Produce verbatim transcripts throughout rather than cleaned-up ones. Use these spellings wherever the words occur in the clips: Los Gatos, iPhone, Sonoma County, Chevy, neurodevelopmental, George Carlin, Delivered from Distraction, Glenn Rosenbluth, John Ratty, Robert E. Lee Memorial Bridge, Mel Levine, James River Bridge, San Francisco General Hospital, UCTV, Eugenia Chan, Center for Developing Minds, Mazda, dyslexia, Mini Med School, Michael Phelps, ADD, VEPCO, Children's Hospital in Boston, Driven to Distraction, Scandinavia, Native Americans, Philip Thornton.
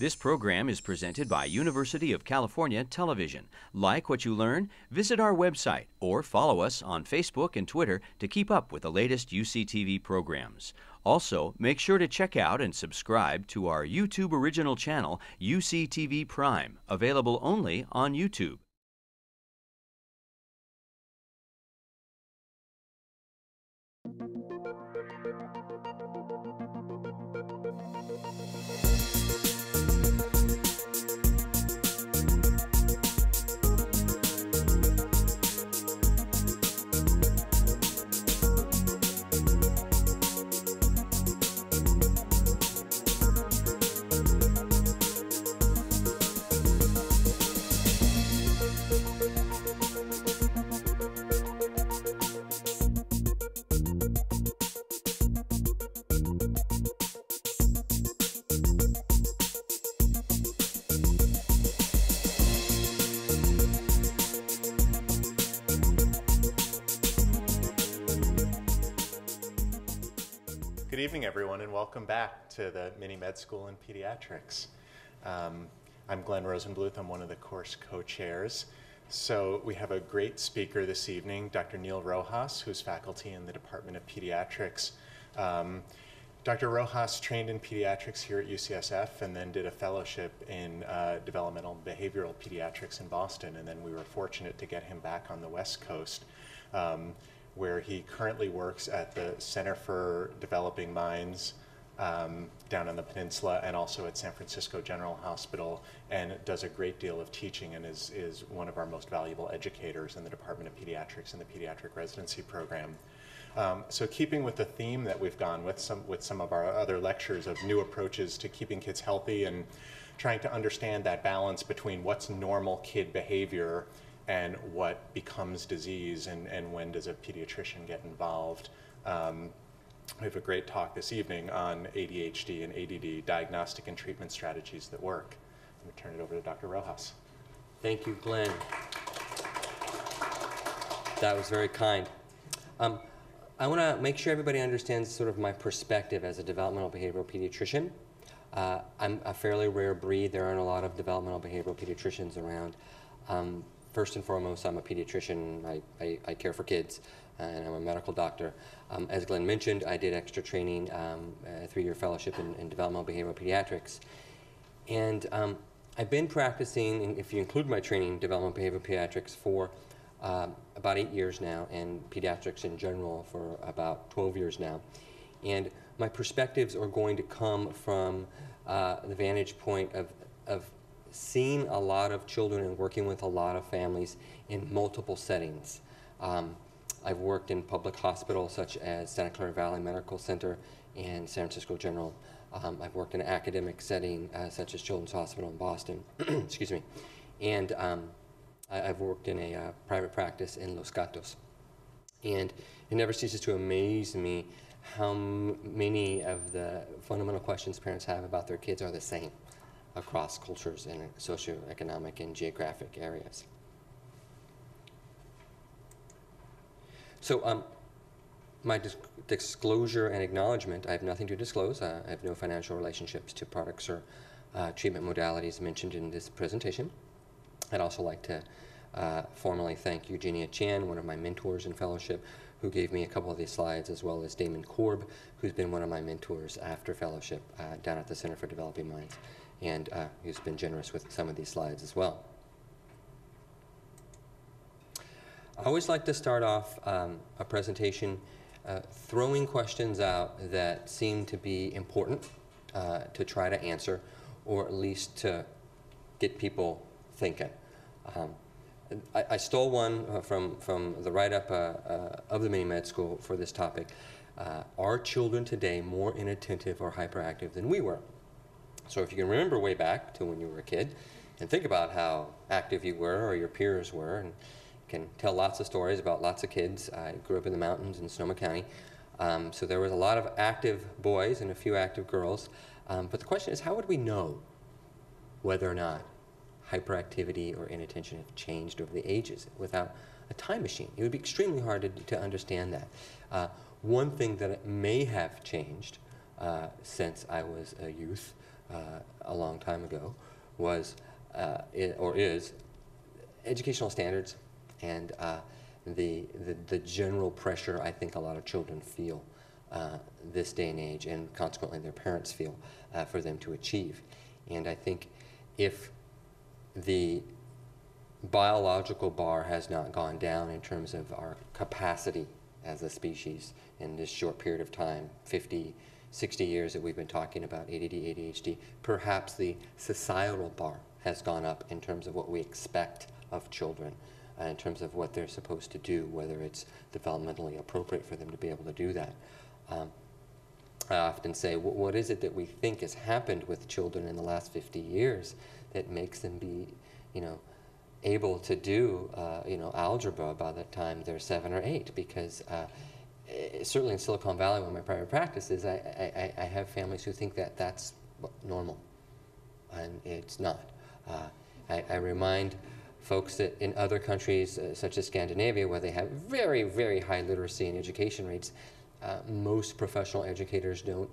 This program is presented by University of California Television. Like what you learn? Visit our website or follow us on Facebook and Twitter to keep up with the latest U C T V programs. Also, make sure to check out and subscribe to our YouTube original channel, U C T V Prime, available only on YouTube. Good evening, everyone, and welcome back to the Mini Med School in Pediatrics. Um, I'm Glenn Rosenbluth. I'm one of the course co-chairs. So we have a great speaker this evening, Doctor Neal Rojas, who's faculty in the Department of Pediatrics. Um, Doctor Rojas trained in pediatrics here at U C S F and then did a fellowship in uh, developmental and behavioral pediatrics in Boston, and then we were fortunate to get him back on the West Coast, Um, where he currently works at the Center for Developing Minds um, down on the peninsula and also at San Francisco General Hospital, and does a great deal of teaching and is, is one of our most valuable educators in the Department of Pediatrics and the Pediatric Residency Program. Um, so keeping with the theme that we've gone with some, with some of our other lectures of new approaches to keeping kids healthy and trying to understand that balance between what's normal kid behavior and what becomes disease, and, and when does a pediatrician get involved. Um, we have a great talk this evening on A D H D and A D D, diagnostic and treatment strategies that work. I'm going to turn it over to Doctor Rojas. Thank you, Glenn. That was very kind. Um, I want to make sure everybody understands sort of my perspective as a developmental behavioral pediatrician. Uh, I'm a fairly rare breed. There aren't a lot of developmental behavioral pediatricians around. Um, First and foremost, I'm a pediatrician. I, I, I care for kids, uh, and I'm a medical doctor. Um, as Glenn mentioned, I did extra training, um, a three-year fellowship in, in developmental behavioral pediatrics. And um, I've been practicing, and if you include my training, developmental behavioral pediatrics for uh, about eight years now, and pediatrics in general for about twelve years now. And my perspectives are going to come from uh, the vantage point of, of seeing a lot of children and working with a lot of families in multiple settings. Um, I've worked in public hospitals such as Santa Clara Valley Medical Center and San Francisco General. Um, I've worked in an academic setting uh, such as Children's Hospital in Boston, excuse me, and um, I, I've worked in a uh, private practice in Los Gatos. And it never ceases to amaze me how m many of the fundamental questions parents have about their kids are the same across cultures and socioeconomic and geographic areas. So um, my dis disclosure and acknowledgement, I have nothing to disclose. Uh, I have no financial relationships to products or uh, treatment modalities mentioned in this presentation. I'd also like to uh, formally thank Eugenia Chan, one of my mentors in fellowship, who gave me a couple of these slides, as well as Damon Korb, who's been one of my mentors after fellowship uh, down at the Center for Developing Minds, and uh, who's been generous with some of these slides as well. I always like to start off um, a presentation uh, throwing questions out that seem to be important uh, to try to answer, or at least to get people thinking. Um, I, I stole one uh, from, from the write-up uh, uh, of the Mini Med School for this topic. Uh, are children today more inattentive or hyperactive than we were? So if you can remember way back to when you were a kid and think about how active you were or your peers were, and can tell lots of stories about lots of kids. I grew up in the mountains in Sonoma County. Um, so there was a lot of active boys and a few active girls. Um, but the question is, how would we know whether or not hyperactivity or inattention have changed over the ages without a time machine? It would be extremely hard to, to understand that. Uh, one thing that may have changed uh, since I was a youth uh, a long time ago was, uh, it, or is, educational standards and uh, the, the, the general pressure I think a lot of children feel uh, this day and age, and consequently their parents feel, uh, for them to achieve. And I think if the biological bar has not gone down in terms of our capacity as a species in this short period of time, fifty, sixty years that we've been talking about A D D, A D H D, perhaps the societal bar has gone up in terms of what we expect of children, uh, in terms of what they're supposed to do, whether it's developmentally appropriate for them to be able to do that. Um, I often say, what, what is it that we think has happened with children in the last fifty years that makes them be, you know, able to do, uh, you know, algebra by the time they're seven or eight? Because uh, certainly in Silicon Valley, where my private practice is, I, I, I have families who think that that's normal, and it's not. Uh, I, I remind folks that in other countries, uh, such as Scandinavia, where they have very, very high literacy and education rates, uh, most professional educators don't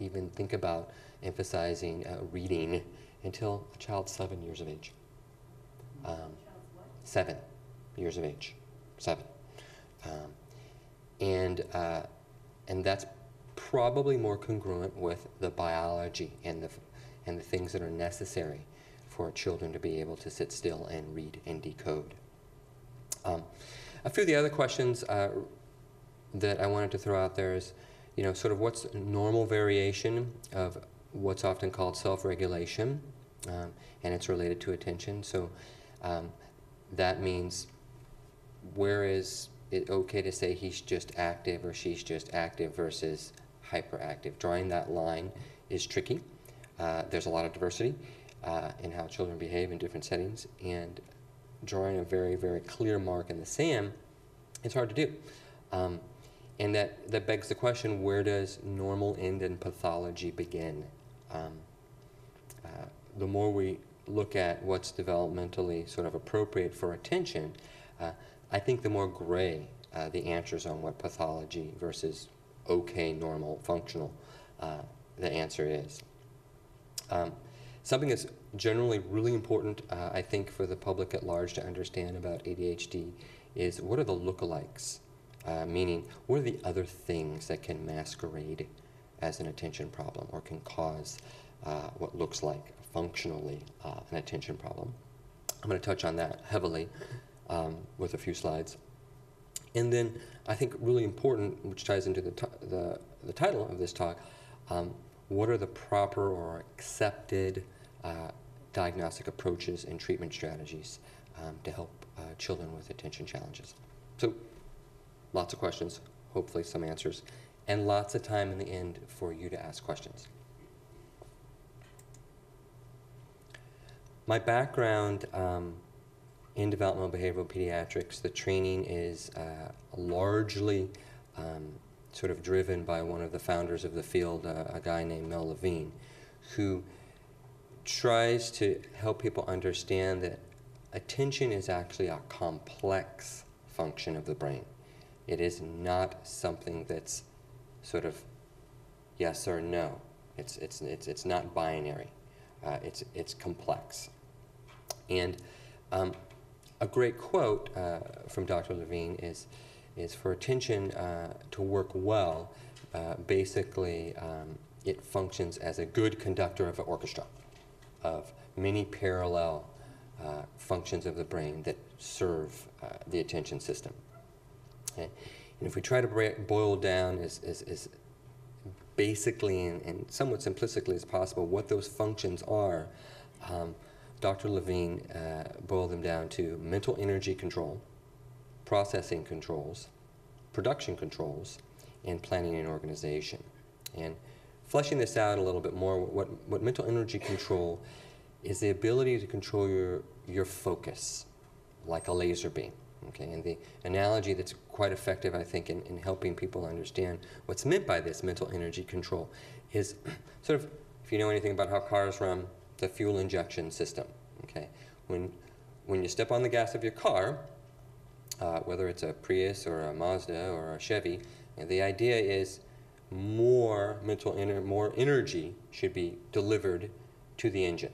even think about emphasizing uh, reading until a child's seven years of age. Um, seven years of age, seven, um, and uh, and that's probably more congruent with the biology and the and the things that are necessary for children to be able to sit still and read and decode. Um, a few of the other questions uh, that I wanted to throw out there is, you know, sort of what's normal variation of what's often called self-regulation, um, and it's related to attention. So. Um, that means, where is it okay to say he's just active or she's just active versus hyperactive? Drawing that line is tricky. Uh, there's a lot of diversity uh, in how children behave in different settings, and drawing a very, very clear mark in the sand is hard to do. Um, and that, that begs the question, where does normal end and pathology begin? Um, uh, the more we look at what's developmentally sort of appropriate for attention, uh, I think the more gray uh, the answers on what pathology versus okay, normal, functional, uh, the answer is. Um, something that's generally really important, uh, I think, for the public at large to understand about A D H D is, what are the lookalikes? Uh, meaning, what are the other things that can masquerade as an attention problem or can cause uh, what looks like functionally uh, an attention problem? I'm going to touch on that heavily um, with a few slides. And then I think really important, which ties into the, t the, the title of this talk, um, what are the proper or accepted uh, diagnostic approaches and treatment strategies um, to help uh, children with attention challenges? So lots of questions, hopefully some answers, and lots of time in the end for you to ask questions. My background um, in developmental behavioral pediatrics, the training is uh, largely um, sort of driven by one of the founders of the field, uh, a guy named Mel Levine, who tries to help people understand that attention is actually a complex function of the brain. It is not something that's sort of yes or no. It's, it's, it's, it's not binary. Uh, it's, it's complex. And um, a great quote uh, from Doctor Levine is, is for attention uh, to work well, uh, basically um, it functions as a good conductor of an orchestra of many parallel uh, functions of the brain that serve uh, the attention system. Okay? And if we try to break, boil down as, as, as basically and, and somewhat simplistically as possible what those functions are, um, Doctor Levine uh, boiled them down to mental energy control, processing controls, production controls, and planning and organization. And fleshing this out a little bit more, what, what mental energy control is the ability to control your, your focus like a laser beam. Okay, and the analogy that's quite effective, I think, in, in helping people understand what's meant by this mental energy control is sort of, if you know anything about how cars run, the fuel injection system. Okay, when, when you step on the gas of your car, uh, whether it's a Prius or a Mazda or a Chevy, the idea is more mental ener more energy should be delivered to the engine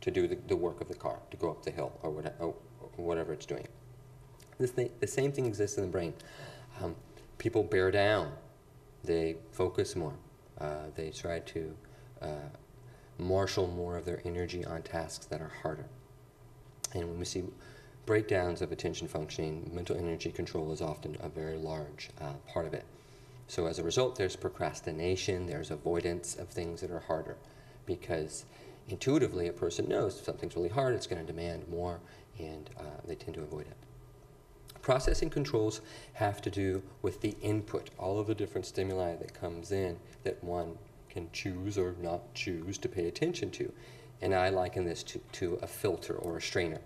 to do the, the work of the car, to go up the hill or, what, or whatever it's doing. This thing, the same thing exists in the brain. Um, people bear down. They focus more. Uh, they try to uh, marshal more of their energy on tasks that are harder. And when we see breakdowns of attention functioning, mental energy control is often a very large uh, part of it. So as a result, there's procrastination, there's avoidance of things that are harder, because intuitively a person knows if something's really hard, it's going to demand more, and uh, they tend to avoid it. Processing controls have to do with the input, all of the different stimuli that comes in that one can choose or not choose to pay attention to. And I liken this to, to a filter or a strainer.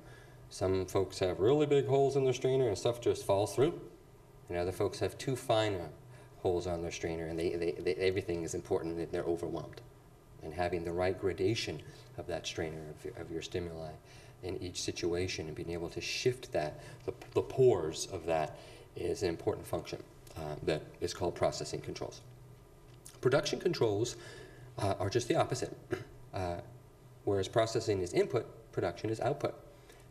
Some folks have really big holes in their strainer and stuff just falls through, and other folks have too fine holes on their strainer and they, they, they, everything is important and they're overwhelmed. And having the right gradation of that strainer, of your, of your stimuli, in each situation and being able to shift that, the, the pores of that, is an important function uh, that is called processing controls. Production controls uh, are just the opposite. Uh, whereas processing is input, production is output.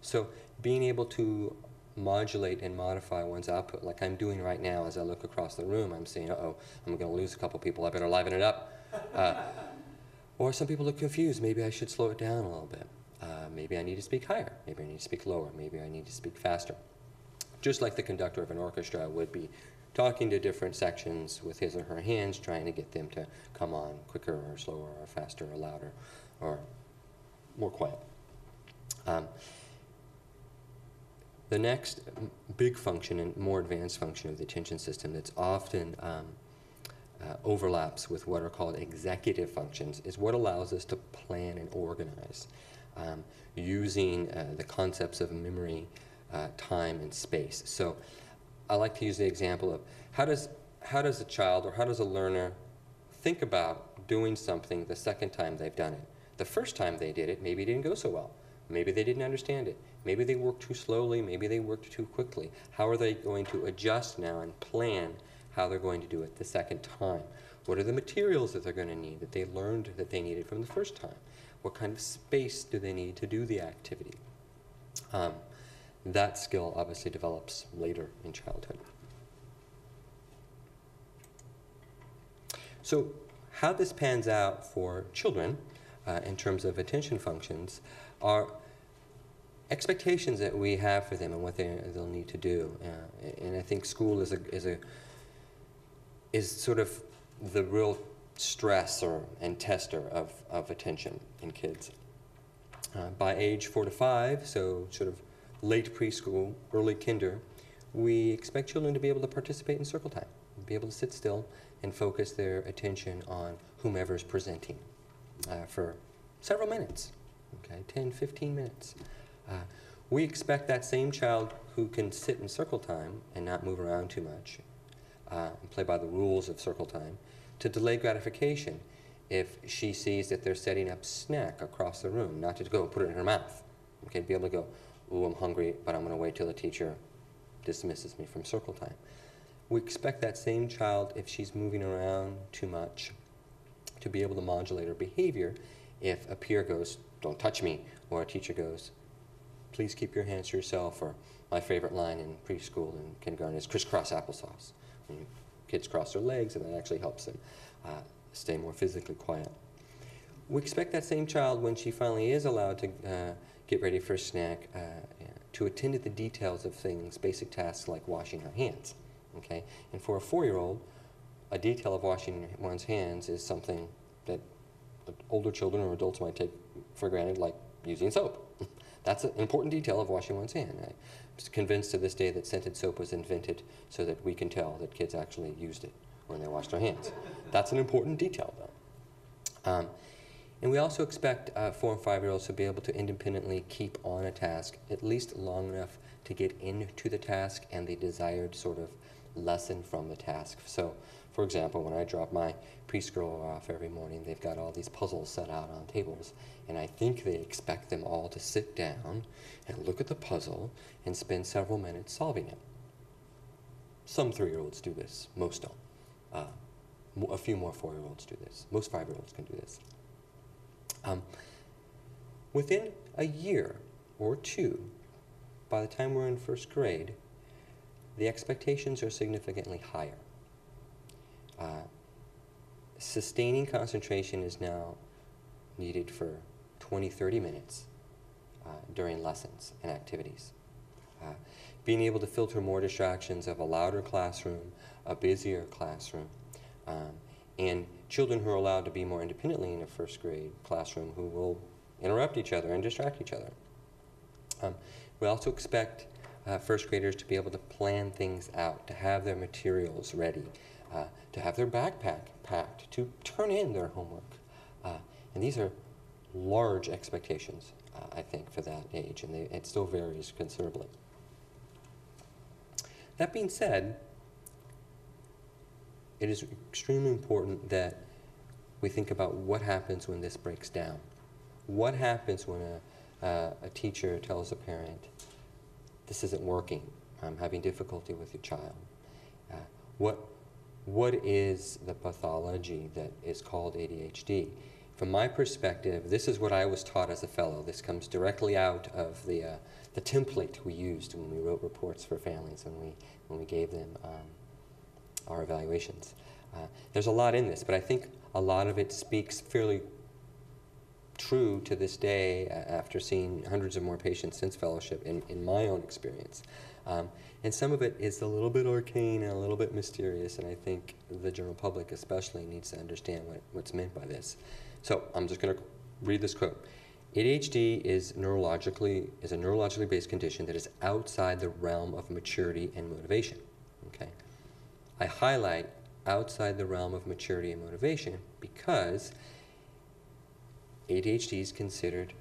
So being able to modulate and modify one's output, like I'm doing right now as I look across the room, I'm saying, uh-oh, I'm going to lose a couple people, I better liven it up. Uh, or some people look confused, maybe I should slow it down a little bit. Uh, maybe I need to speak higher, maybe I need to speak lower, maybe I need to speak faster. Just like the conductor of an orchestra would be talking to different sections with his or her hands, trying to get them to come on quicker or slower or faster or louder or more quiet. Um, the next big function and more advanced function of the attention system that's often um, Uh, overlaps with what are called executive functions is what allows us to plan and organize um, using uh, the concepts of memory, uh, time, and space. So I like to use the example of how does, how does a child or how does a learner think about doing something the second time they've done it? The first time they did it, maybe it didn't go so well. Maybe they didn't understand it. Maybe they worked too slowly. Maybe they worked too quickly. How are they going to adjust now and plan how they're going to do it the second time? What are the materials that they're going to need that they learned that they needed from the first time? What kind of space do they need to do the activity? Um, that skill obviously develops later in childhood. So how this pans out for children uh, in terms of attention functions are expectations that we have for them and what they, they'll need to do. Uh, and I think school is a, is a is sort of the real stressor and tester of, of attention in kids. Uh, by age four to five, so sort of late preschool, early kinder, we expect children to be able to participate in circle time, be able to sit still and focus their attention on whomever's presenting uh, for several minutes, okay, ten, fifteen minutes. Uh, we expect that same child who can sit in circle time and not move around too much, Uh, and play by the rules of circle time, to delay gratification if she sees that they're setting up snack across the room, not to go put it in her mouth. Okay, be able to go, ooh, I'm hungry, but I'm going to wait till the teacher dismisses me from circle time. We expect that same child, if she's moving around too much, to be able to modulate her behavior if a peer goes, don't touch me, or a teacher goes, please keep your hands to yourself, or my favorite line in preschool and kindergarten is crisscross applesauce. Kids cross their legs, and that actually helps them uh, stay more physically quiet. We expect that same child, when she finally is allowed to uh, get ready for a snack, uh, to attend to the details of things, basic tasks like washing her hands. Okay? And for a four-year-old, a detail of washing one's hands is something that older children or adults might take for granted, like using soap. That's an important detail of washing one's hand. I'm convinced to this day that scented soap was invented so that we can tell that kids actually used it when they washed their hands. That's an important detail, though. Um, and we also expect uh, four and five-year-olds to be able to independently keep on a task at least long enough to get into the task and the desired sort of lesson from the task. So, for example, when I drop my preschool off every morning, they've got all these puzzles set out on tables, and I think they expect them all to sit down and look at the puzzle and spend several minutes solving it. Some three-year-olds do this. Most don't. Uh, A few more four-year-olds do this. Most five-year-olds can do this. Um, within a year or two, by the time we're in first grade, the expectations are significantly higher. Uh, sustaining concentration is now needed for twenty, thirty minutes uh, during lessons and activities. Uh, being able to filter more distractions of a louder classroom, a busier classroom, um, and children who are allowed to be more independently in a first grade classroom who will interrupt each other and distract each other. Um, we also expect uh, first graders to be able to plan things out, to have their materials ready, uh, to have their backpack packed, to turn in their homework. Uh, and these are large expectations, uh, I think, for that age, and they, it still varies considerably. That being said, it is extremely important that we think about what happens when this breaks down. What happens when a, uh, a teacher tells a parent, this isn't working, I'm having difficulty with your child? Uh, what, what is the pathology that is called A D H D? From my perspective, this is what I was taught as a fellow. This comes directly out of the, uh, the template we used when we wrote reports for families, when we, when we gave them um, our evaluations. Uh, there's a lot in this, but I think a lot of it speaks fairly true to this day uh, after seeing hundreds of more patients since fellowship in, in my own experience. Um, and some of it is a little bit arcane and a little bit mysterious, and I think the general public especially needs to understand what, what's meant by this. So I'm just going to read this quote. A D H D is neurologically is a neurologically based condition that is outside the realm of maturity and motivation. Okay, I highlight outside the realm of maturity and motivation because A D H D is considered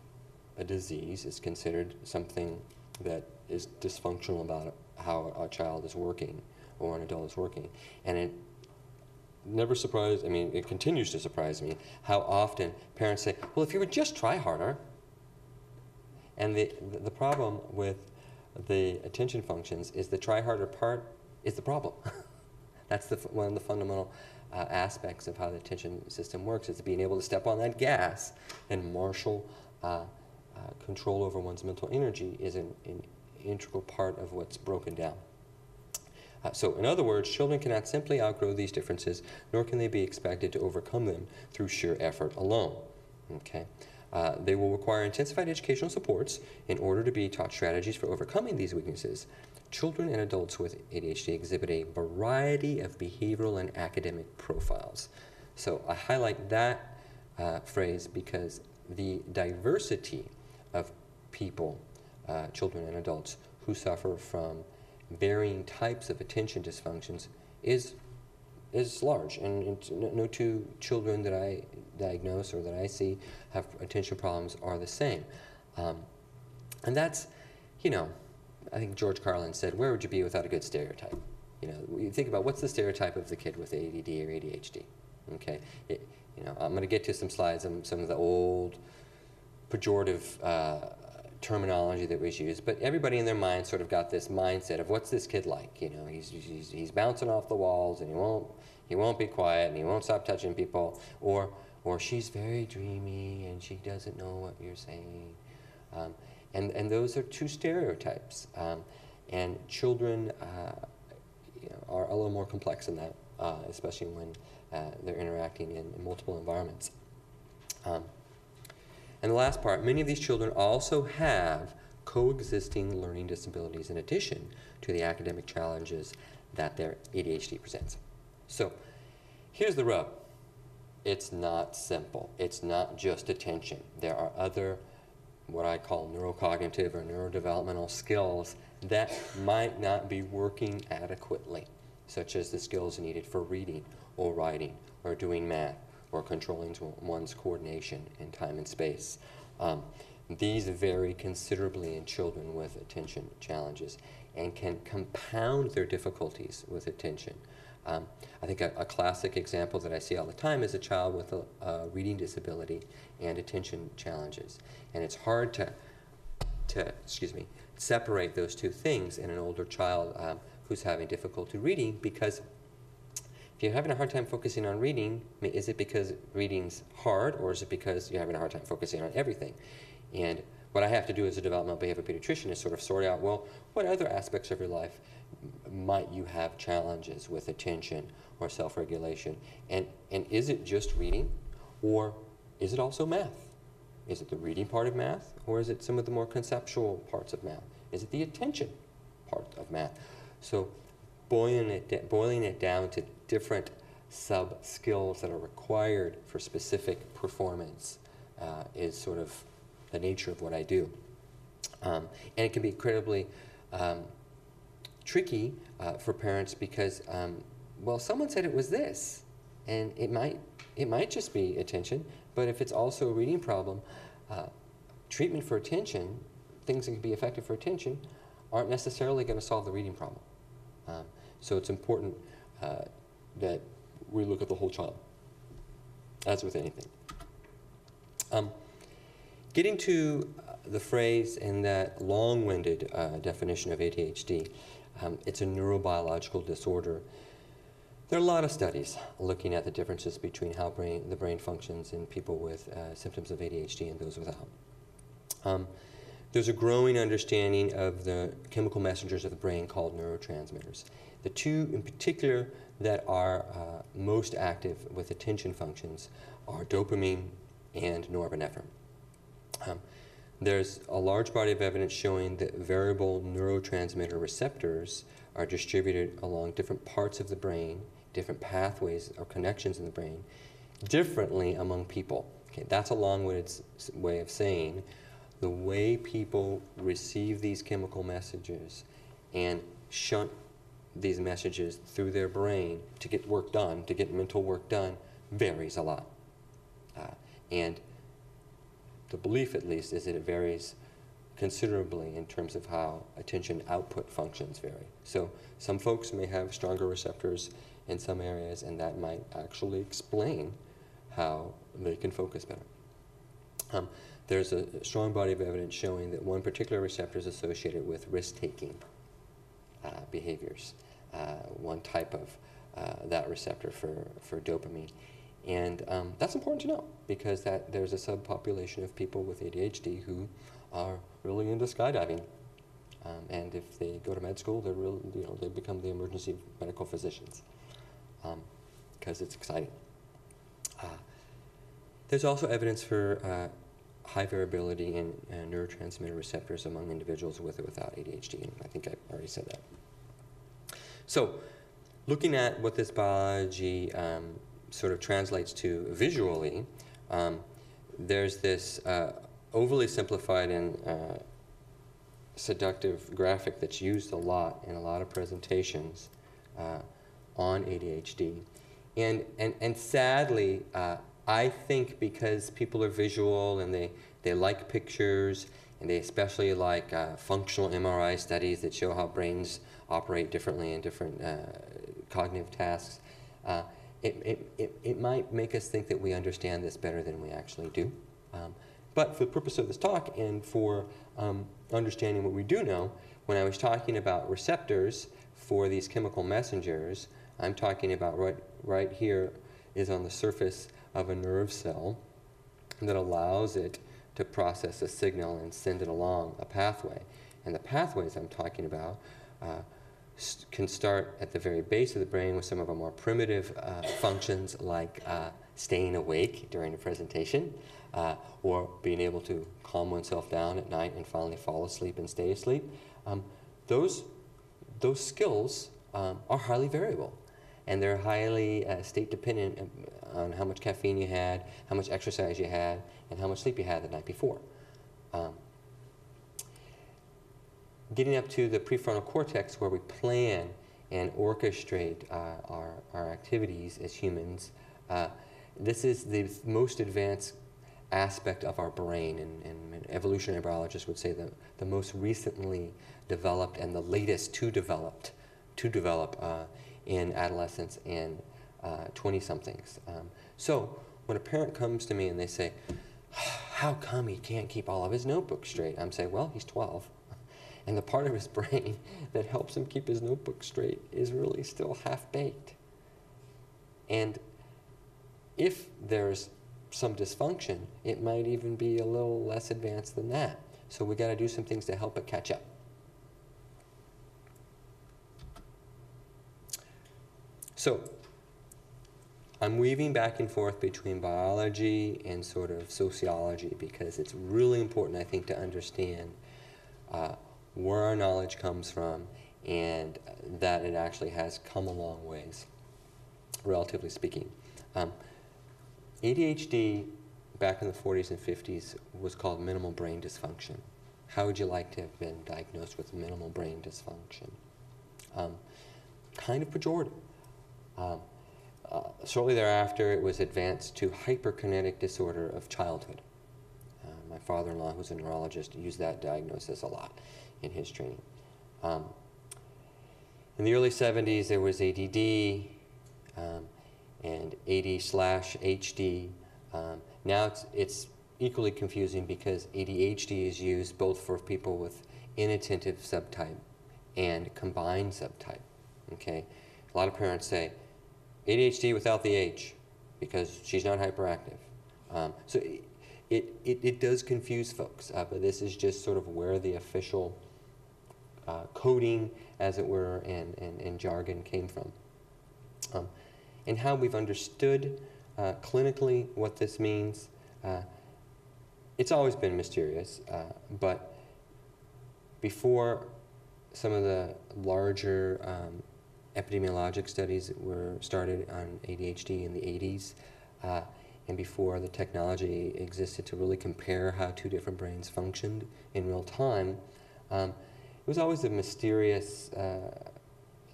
a disease. It's considered something that is dysfunctional about how a child is working or an adult is working, and it. Never surprised, I mean, it continues to surprise me how often parents say, well, if you would just try harder. And the, the problem with the attention functions is the try harder part is the problem. That's the, one of the fundamental uh, aspects of how the attention system works, is being able to step on that gas and marshal uh, uh, control over one's mental energy is an, an integral part of what's broken down. Uh, so, in other words, children cannot simply outgrow these differences, nor can they be expected to overcome them through sheer effort alone. Okay? Uh, they will require intensified educational supports in order to be taught strategies for overcoming these weaknesses. Children and adults with A D H D exhibit a variety of behavioral and academic profiles. So, I highlight that uh, phrase because the diversity of people, uh, children and adults, who suffer from varying types of attention dysfunctions is is large, and, and no two children that I diagnose or that I see have attention problems are the same, um, and that's, you know, I think George Carlin said, "Where would you be without a good stereotype?" You know, you think about what's the stereotype of the kid with A D D or A D H D. Okay, it, you know, I'm going to get to some slides on some of the old pejorative Uh, terminology that was used, but everybody in their mind sort of got this mindset of what's this kid like? You know, he's, he's, he's bouncing off the walls, and he won't, he won't be quiet, and he won't stop touching people, or, or she's very dreamy, and she doesn't know what you're saying. Um, and, and those are two stereotypes, um, and children uh, you know, are a little more complex than that, uh, especially when uh, they're interacting in, in multiple environments. Um, And the last part, many of these children also have coexisting learning disabilities in addition to the academic challenges that their A D H D presents. So here's the rub. It's not simple. It's not just attention. There are other, what I call neurocognitive or neurodevelopmental skills that might not be working adequately, such as the skills needed for reading or writing or doing math, or controlling one's coordination in time and space. Um, these vary considerably in children with attention challenges and can compound their difficulties with attention. Um, I think a, a classic example that I see all the time is a child with a, a reading disability and attention challenges. And it's hard to, to excuse me, separate those two things in an older child um, who's having difficulty reading, because If you're having a hard time focusing on reading, is it because reading's hard, or is it because you're having a hard time focusing on everything? And what I have to do as a developmental behavior pediatrician is sort of sort out, well, what other aspects of your life might you have challenges with attention or self-regulation? And, and is it just reading, or is it also math? Is it the reading part of math, or is it some of the more conceptual parts of math? Is it the attention part of math? So boiling it, boiling it down to different sub-skills that are required for specific performance uh, is sort of the nature of what I do. Um, and it can be incredibly um, tricky uh, for parents because, um, well, someone said it was this, and it might, it might just be attention, but if it's also a reading problem, uh, treatment for attention, things that can be effective for attention, aren't necessarily going to solve the reading problem. Um, so it's important uh, that we look at the whole child, as with anything. Um, getting to uh, the phrase and that long-winded uh, definition of A D H D, um, it's a neurobiological disorder. There are a lot of studies looking at the differences between how brain, the brain functions in people with uh, symptoms of A D H D and those without. Um, There's a growing understanding of the chemical messengers of the brain called neurotransmitters. The two in particular that are uh, most active with attention functions are dopamine and norepinephrine. Um, there's a large body of evidence showing that variable neurotransmitter receptors are distributed along different parts of the brain, different pathways or connections in the brain, differently among people. Okay, that's a long-winded way of saying the way people receive these chemical messages and shunt these messages through their brain to get work done, to get mental work done, varies a lot. Uh, and the belief, at least, is that it varies considerably in terms of how attention output functions vary. So some folks may have stronger receptors in some areas, and that might actually explain how they can focus better. Um, There's a strong body of evidence showing that one particular receptor is associated with risk-taking uh, behaviors, uh, one type of uh, that receptor for, for dopamine. And um, that's important to know because that there's a subpopulation of people with A D H D who are really into skydiving. Um, and if they go to med school, they're really, you know, they become the emergency medical physicians because um, it's exciting. Uh, there's also evidence for uh, high variability in uh, neurotransmitter receptors among individuals with or without A D H D, and I think I already said that. So looking at what this biology um, sort of translates to visually, um, there's this uh, overly simplified and uh, seductive graphic that's used a lot in a lot of presentations uh, on A D H D. And, and, and sadly, uh, I think because people are visual and they, they like pictures, and they especially like uh, functional M R I studies that show how brains operate differently in different uh, cognitive tasks, uh, it, it, it, it might make us think that we understand this better than we actually do. Um, but for the purpose of this talk and for um, understanding what we do know, when I was talking about receptors for these chemical messengers, I'm talking about right, right here is on the surface of a nerve cell that allows it to process a signal and send it along a pathway. And the pathways I'm talking about uh, st can start at the very base of the brain with some of our more primitive uh, functions like uh, staying awake during a presentation uh, or being able to calm oneself down at night and finally fall asleep and stay asleep. Um, those, those skills um, are highly variable. And they're highly uh, state-dependent on how much caffeine you had, how much exercise you had, and how much sleep you had the night before. Um, getting up to the prefrontal cortex where we plan and orchestrate uh, our, our activities as humans, uh, this is the most advanced aspect of our brain, and, and evolutionary biologists would say the, the most recently developed and the latest to, developed, to develop uh, in adolescence and twenty-somethings. Uh, um, so when a parent comes to me and they say, how come he can't keep all of his notebooks straight? I'm saying, well, he's twelve. And the part of his brain that helps him keep his notebook straight is really still half-baked. And if there's some dysfunction, it might even be a little less advanced than that. So we got to do some things to help it catch up. So I'm weaving back and forth between biology and sort of sociology because it's really important, I think, to understand uh, where our knowledge comes from and that it actually has come a long ways, relatively speaking. Um, A D H D back in the forties and fifties was called minimal brain dysfunction. How would you like to have been diagnosed with minimal brain dysfunction? Um, kind of pejorative. Um, uh, shortly thereafter, it was advanced to hyperkinetic disorder of childhood. Uh, my father-in-law, who's a neurologist, used that diagnosis a lot in his training. Um, in the early seventies, there was A D D um, and A D slash H D. Um, now it's, it's equally confusing because A D H D is used both for people with inattentive subtype and combined subtype. Okay? A lot of parents say A D H D without the H because she's not hyperactive. Um, so it, it, it, it does confuse folks, uh, but this is just sort of where the official uh, coding, as it were, and, and, and jargon came from. Um, and how we've understood uh, clinically what this means, uh, it's always been mysterious, uh, but before some of the larger um, epidemiologic studies were started on A D H D in the eighties, uh, and before the technology existed to really compare how two different brains functioned in real time, um, it was always a mysterious uh,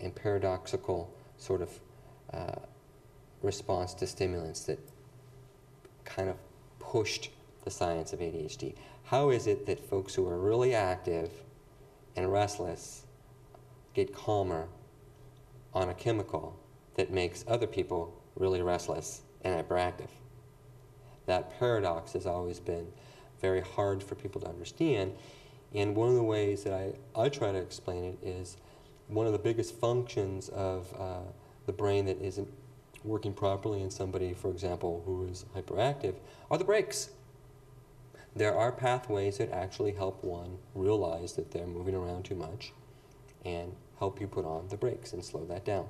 and paradoxical sort of uh, response to stimulants that kind of pushed the science of A D H D. How is it that folks who are really active and restless get calmer on a chemical that makes other people really restless and hyperactive? That paradox has always been very hard for people to understand, and one of the ways that I, I try to explain it is one of the biggest functions of uh, the brain that isn't working properly in somebody, for example, who is hyperactive, are the brakes. There are pathways that actually help one realize that they're moving around too much and help you put on the brakes and slow that down.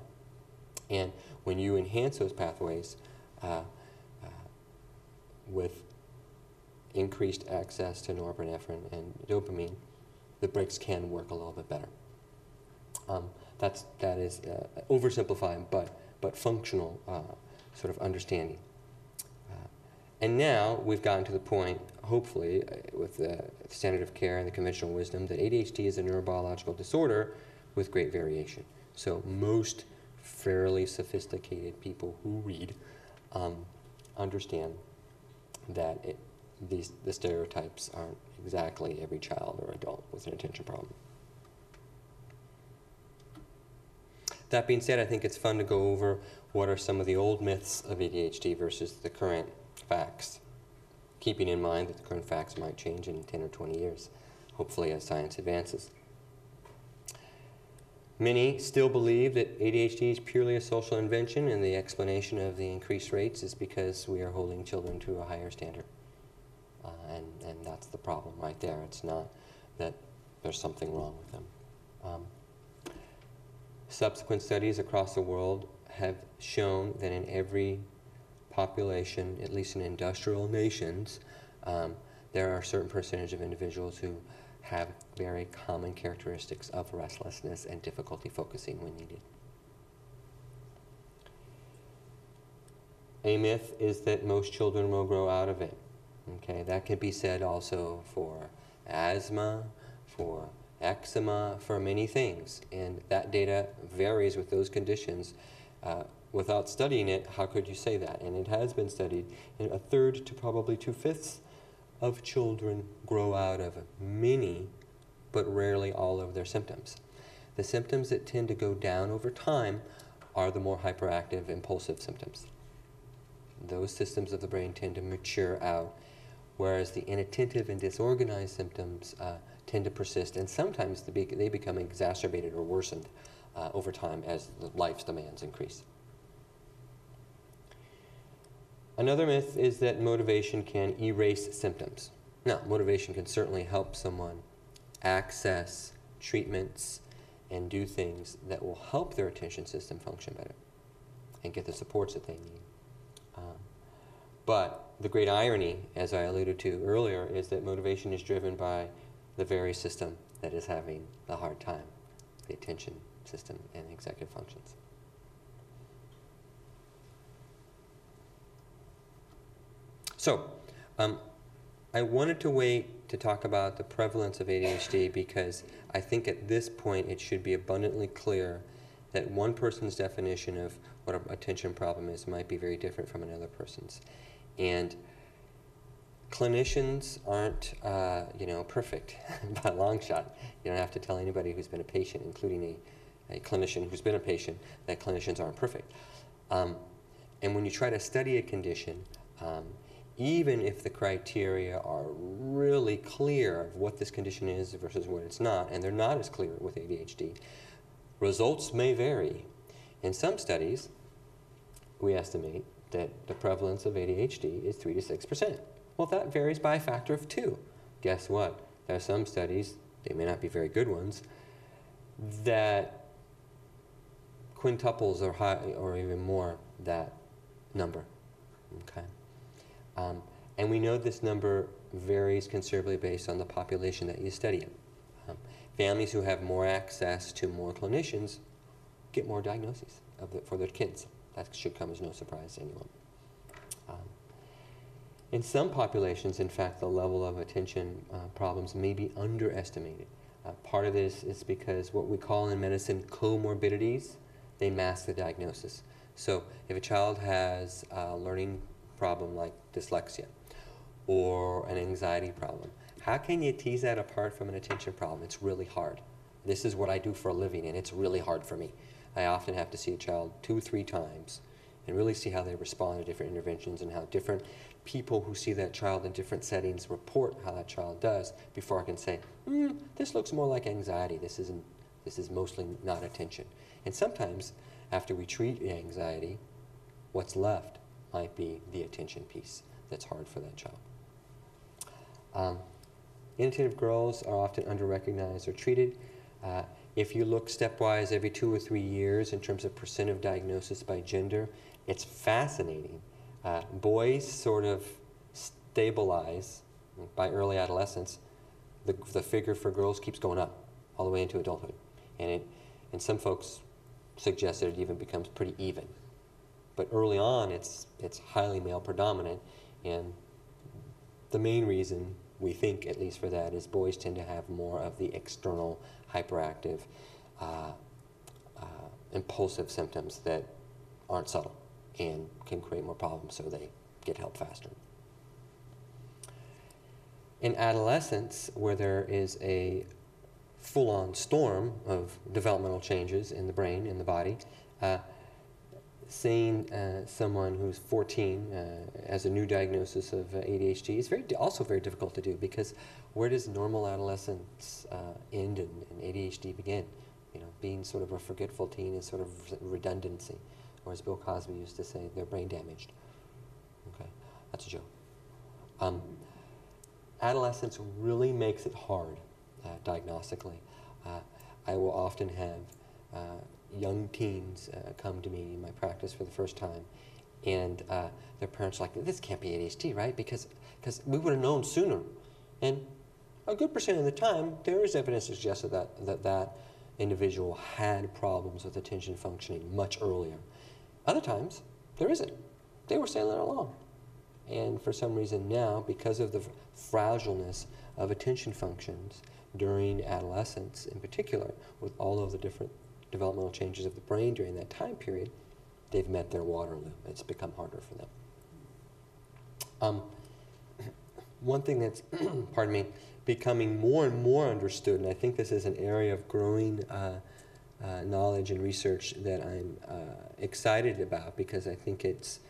And when you enhance those pathways uh, uh, with increased access to norepinephrine and dopamine, the brakes can work a little bit better. Um, that's, that is uh, oversimplified, but, but functional uh, sort of understanding. Uh, and now we've gotten to the point, hopefully, uh, with the standard of care and the conventional wisdom, that A D H D is a neurobiological disorder with great variation. So most fairly sophisticated people who read um, understand that it, these, the stereotypes aren't exactly every child or adult with an attention problem. That being said, I think it's fun to go over what are some of the old myths of A D H D versus the current facts, keeping in mind that the current facts might change in ten or twenty years, hopefully as science advances. Many still believe that A D H D is purely a social invention, and the explanation of the increased rates is because we are holding children to a higher standard. Uh, and, and that's the problem right there. It's not that there's something wrong with them. Um, subsequent studies across the world have shown that in every population, at least in industrial nations, um, there are a certain percentage of individuals who have very common characteristics of restlessness and difficulty focusing when needed. A myth is that most children will grow out of it. Okay, that can be said also for asthma, for eczema, for many things, and that data varies with those conditions. Uh, without studying it, how could you say that? And it has been studied, in a third to probably two-fifths of children grow out of many, but rarely all of their symptoms. The symptoms that tend to go down over time are the more hyperactive, impulsive symptoms. Those systems of the brain tend to mature out, whereas the inattentive and disorganized symptoms uh, tend to persist, and sometimes they, be they become exacerbated or worsened uh, over time as the life's demands increase. Another myth is that motivation can erase symptoms. Now, motivation can certainly help someone access treatments and do things that will help their attention system function better and get the supports that they need. Um, but the great irony, as I alluded to earlier, is that motivation is driven by the very system that is having the hard time, the attention system and executive functions. So, um, I wanted to wait to talk about the prevalence of A D H D because I think at this point it should be abundantly clear that one person's definition of what an attention problem is might be very different from another person's. And clinicians aren't, uh, you know, perfect by a long shot. You don't have to tell anybody who's been a patient, including a, a clinician who's been a patient, that clinicians aren't perfect. Um, and when you try to study a condition, um, even if the criteria are really clear of what this condition is versus what it's not, and they're not as clear with A D H D, results may vary. In some studies, we estimate that the prevalence of A D H D is three to six percent. Well, that varies by a factor of two. Guess what? There are some studies, they may not be very good ones, that quintuples or, high, or even more that number. Okay. Um, and we know this number varies considerably based on the population that you study in. Um, families who have more access to more clinicians get more diagnoses of the, for their kids. That should come as no surprise to anyone. Um, in some populations, in fact, the level of attention uh, problems may be underestimated. Uh, part of this is because what we call in medicine comorbidities, they mask the diagnosis. So if a child has a learning problem like dyslexia or an anxiety problem, how can you tease that apart from an attention problem? It's really hard. This is what I do for a living, and it's really hard for me. I often have to see a child two, three times and really see how they respond to different interventions and how different people who see that child in different settings report how that child does before I can say, mm, this looks more like anxiety. This isn't, this is mostly not attention. And sometimes after we treat the anxiety, what's left might be the attention piece that's hard for that child. Um, inattentive girls are often under-recognized or treated. Uh, If you look stepwise every two or three years in terms of percent of diagnosis by gender, it's fascinating. Uh, boys sort of stabilize by early adolescence. The, the figure for girls keeps going up all the way into adulthood. And, it, and some folks suggest that it even becomes pretty even. But early on, it's, it's highly male predominant. And the main reason, we think, at least for that, is boys tend to have more of the external hyperactive, uh, uh, impulsive symptoms that aren't subtle and can create more problems, so they get help faster. In adolescence, where there is a full-on storm of developmental changes in the brain, in the body, uh, seeing uh, someone who's fourteen uh, as a new diagnosis of uh, A D H D is very also very difficult to do, because where does normal adolescence uh, end and, and A D H D begin? You know, being sort of a forgetful teen is sort of redundancy, or as Bill Cosby used to say, they're brain damaged. Okay, that's a joke. Um, adolescence really makes it hard uh, diagnostically. Uh, I will often have uh, young teens uh, come to me in my practice for the first time, and uh, their parents are like, this can't be A D H D, right? Because because we would have known sooner. And a good percent of the time, there is evidence to suggest that, that that individual had problems with attention functioning much earlier. Other times, there isn't. They were sailing along. And for some reason now, because of the fragileness of attention functions during adolescence in particular, with all of the different developmental changes of the brain during that time period, they've met their Waterloo. It's become harder for them. Um, one thing that's, pardon me, becoming more and more understood, and I think this is an area of growing uh, uh, knowledge and research that I'm uh, excited about, because I think it's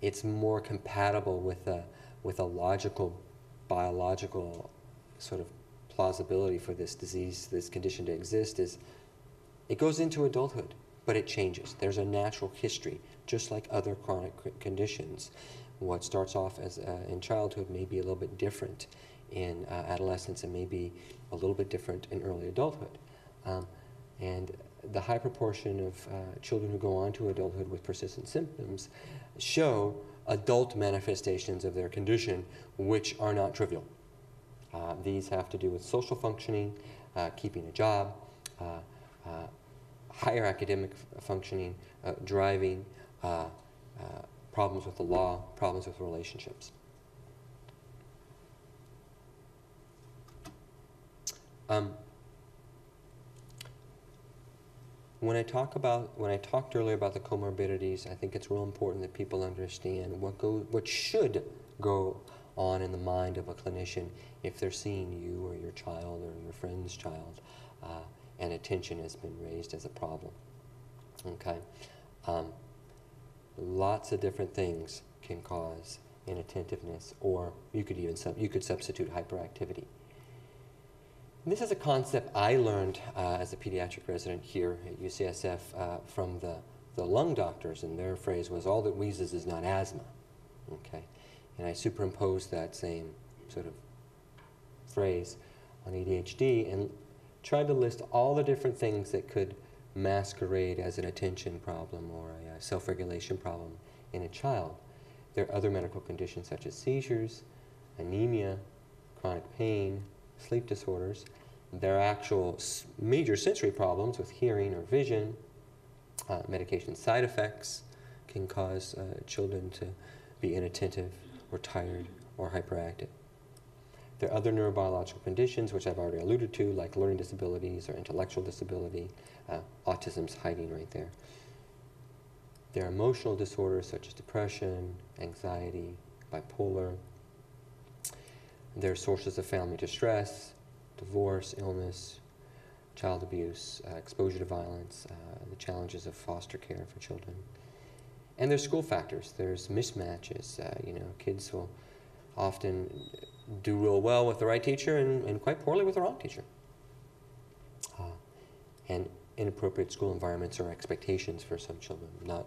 it's more compatible with a with a logical, biological sort of plausibility for this disease, this condition to exist, is it goes into adulthood. but it changes. There's a natural history, just like other chronic conditions. What starts off as uh, in childhood may be a little bit different in uh, adolescence, and may be a little bit different in early adulthood. Um, and the high proportion of uh, children who go on to adulthood with persistent symptoms show adult manifestations of their condition, which are not trivial. Uh, these have to do with social functioning, uh, keeping a job, uh, uh, higher academic functioning, uh, driving, uh, uh, problems with the law, problems with relationships. Um, when I talk about, when I talked earlier about the comorbidities, I think it's real important that people understand what go, what should go on in the mind of a clinician if they're seeing you or your child or your friend's child, uh, and attention has been raised as a problem. Okay, um, lots of different things can cause inattentiveness, or you could even sub you could substitute hyperactivity. And this is a concept I learned uh, as a pediatric resident here at U C S F uh, from the the lung doctors, and their phrase was, "All that wheezes is not asthma." Okay, and I superimposed that same sort of phrase on A D H D and tried to list all the different things that could masquerade as an attention problem or a self-regulation problem in a child. There are other medical conditions such as seizures, anemia, chronic pain, sleep disorders. There are actual major sensory problems with hearing or vision. Uh, medication side effects can cause uh, children to be inattentive or tired or hyperactive. There are other neurobiological conditions, which I've already alluded to, like learning disabilities or intellectual disability. Uh, autism's hiding right there. There are emotional disorders such as depression, anxiety, bipolar. There are sources of family distress, divorce, illness, child abuse, uh, exposure to violence, uh, the challenges of foster care for children. And there's school factors. There's mismatches. Uh, you know, kids will often do real well with the right teacher and, and quite poorly with the wrong teacher. Uh, and inappropriate school environments are expectations for some children. Not,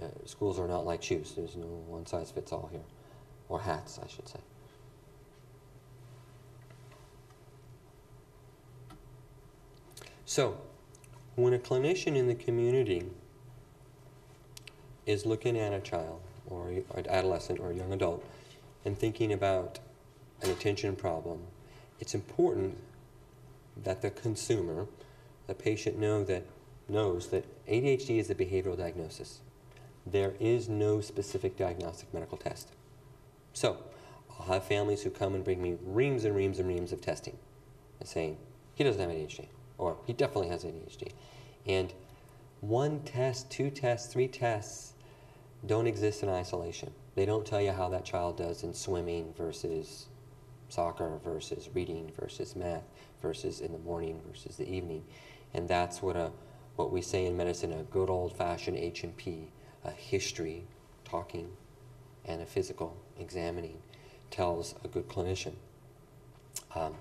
uh, schools are not like shoes. There's no one size fits all here, or hats, I should say. So when a clinician in the community is looking at a child or an adolescent or a young adult and thinking about an attention problem, it's important that the consumer, the patient, know that, knows that A D H D is a behavioral diagnosis. There is no specific diagnostic medical test. So I'll have families who come and bring me reams and reams and reams of testing and saying, he doesn't have A D H D, or he definitely has A D H D. And one test, two tests, three tests don't exist in isolation. They don't tell you how that child does in swimming versus soccer versus reading versus math versus in the morning versus the evening. And that's what, a, what we say in medicine, a good old-fashioned H and P, a history, talking, and a physical, examining, tells a good clinician. Um,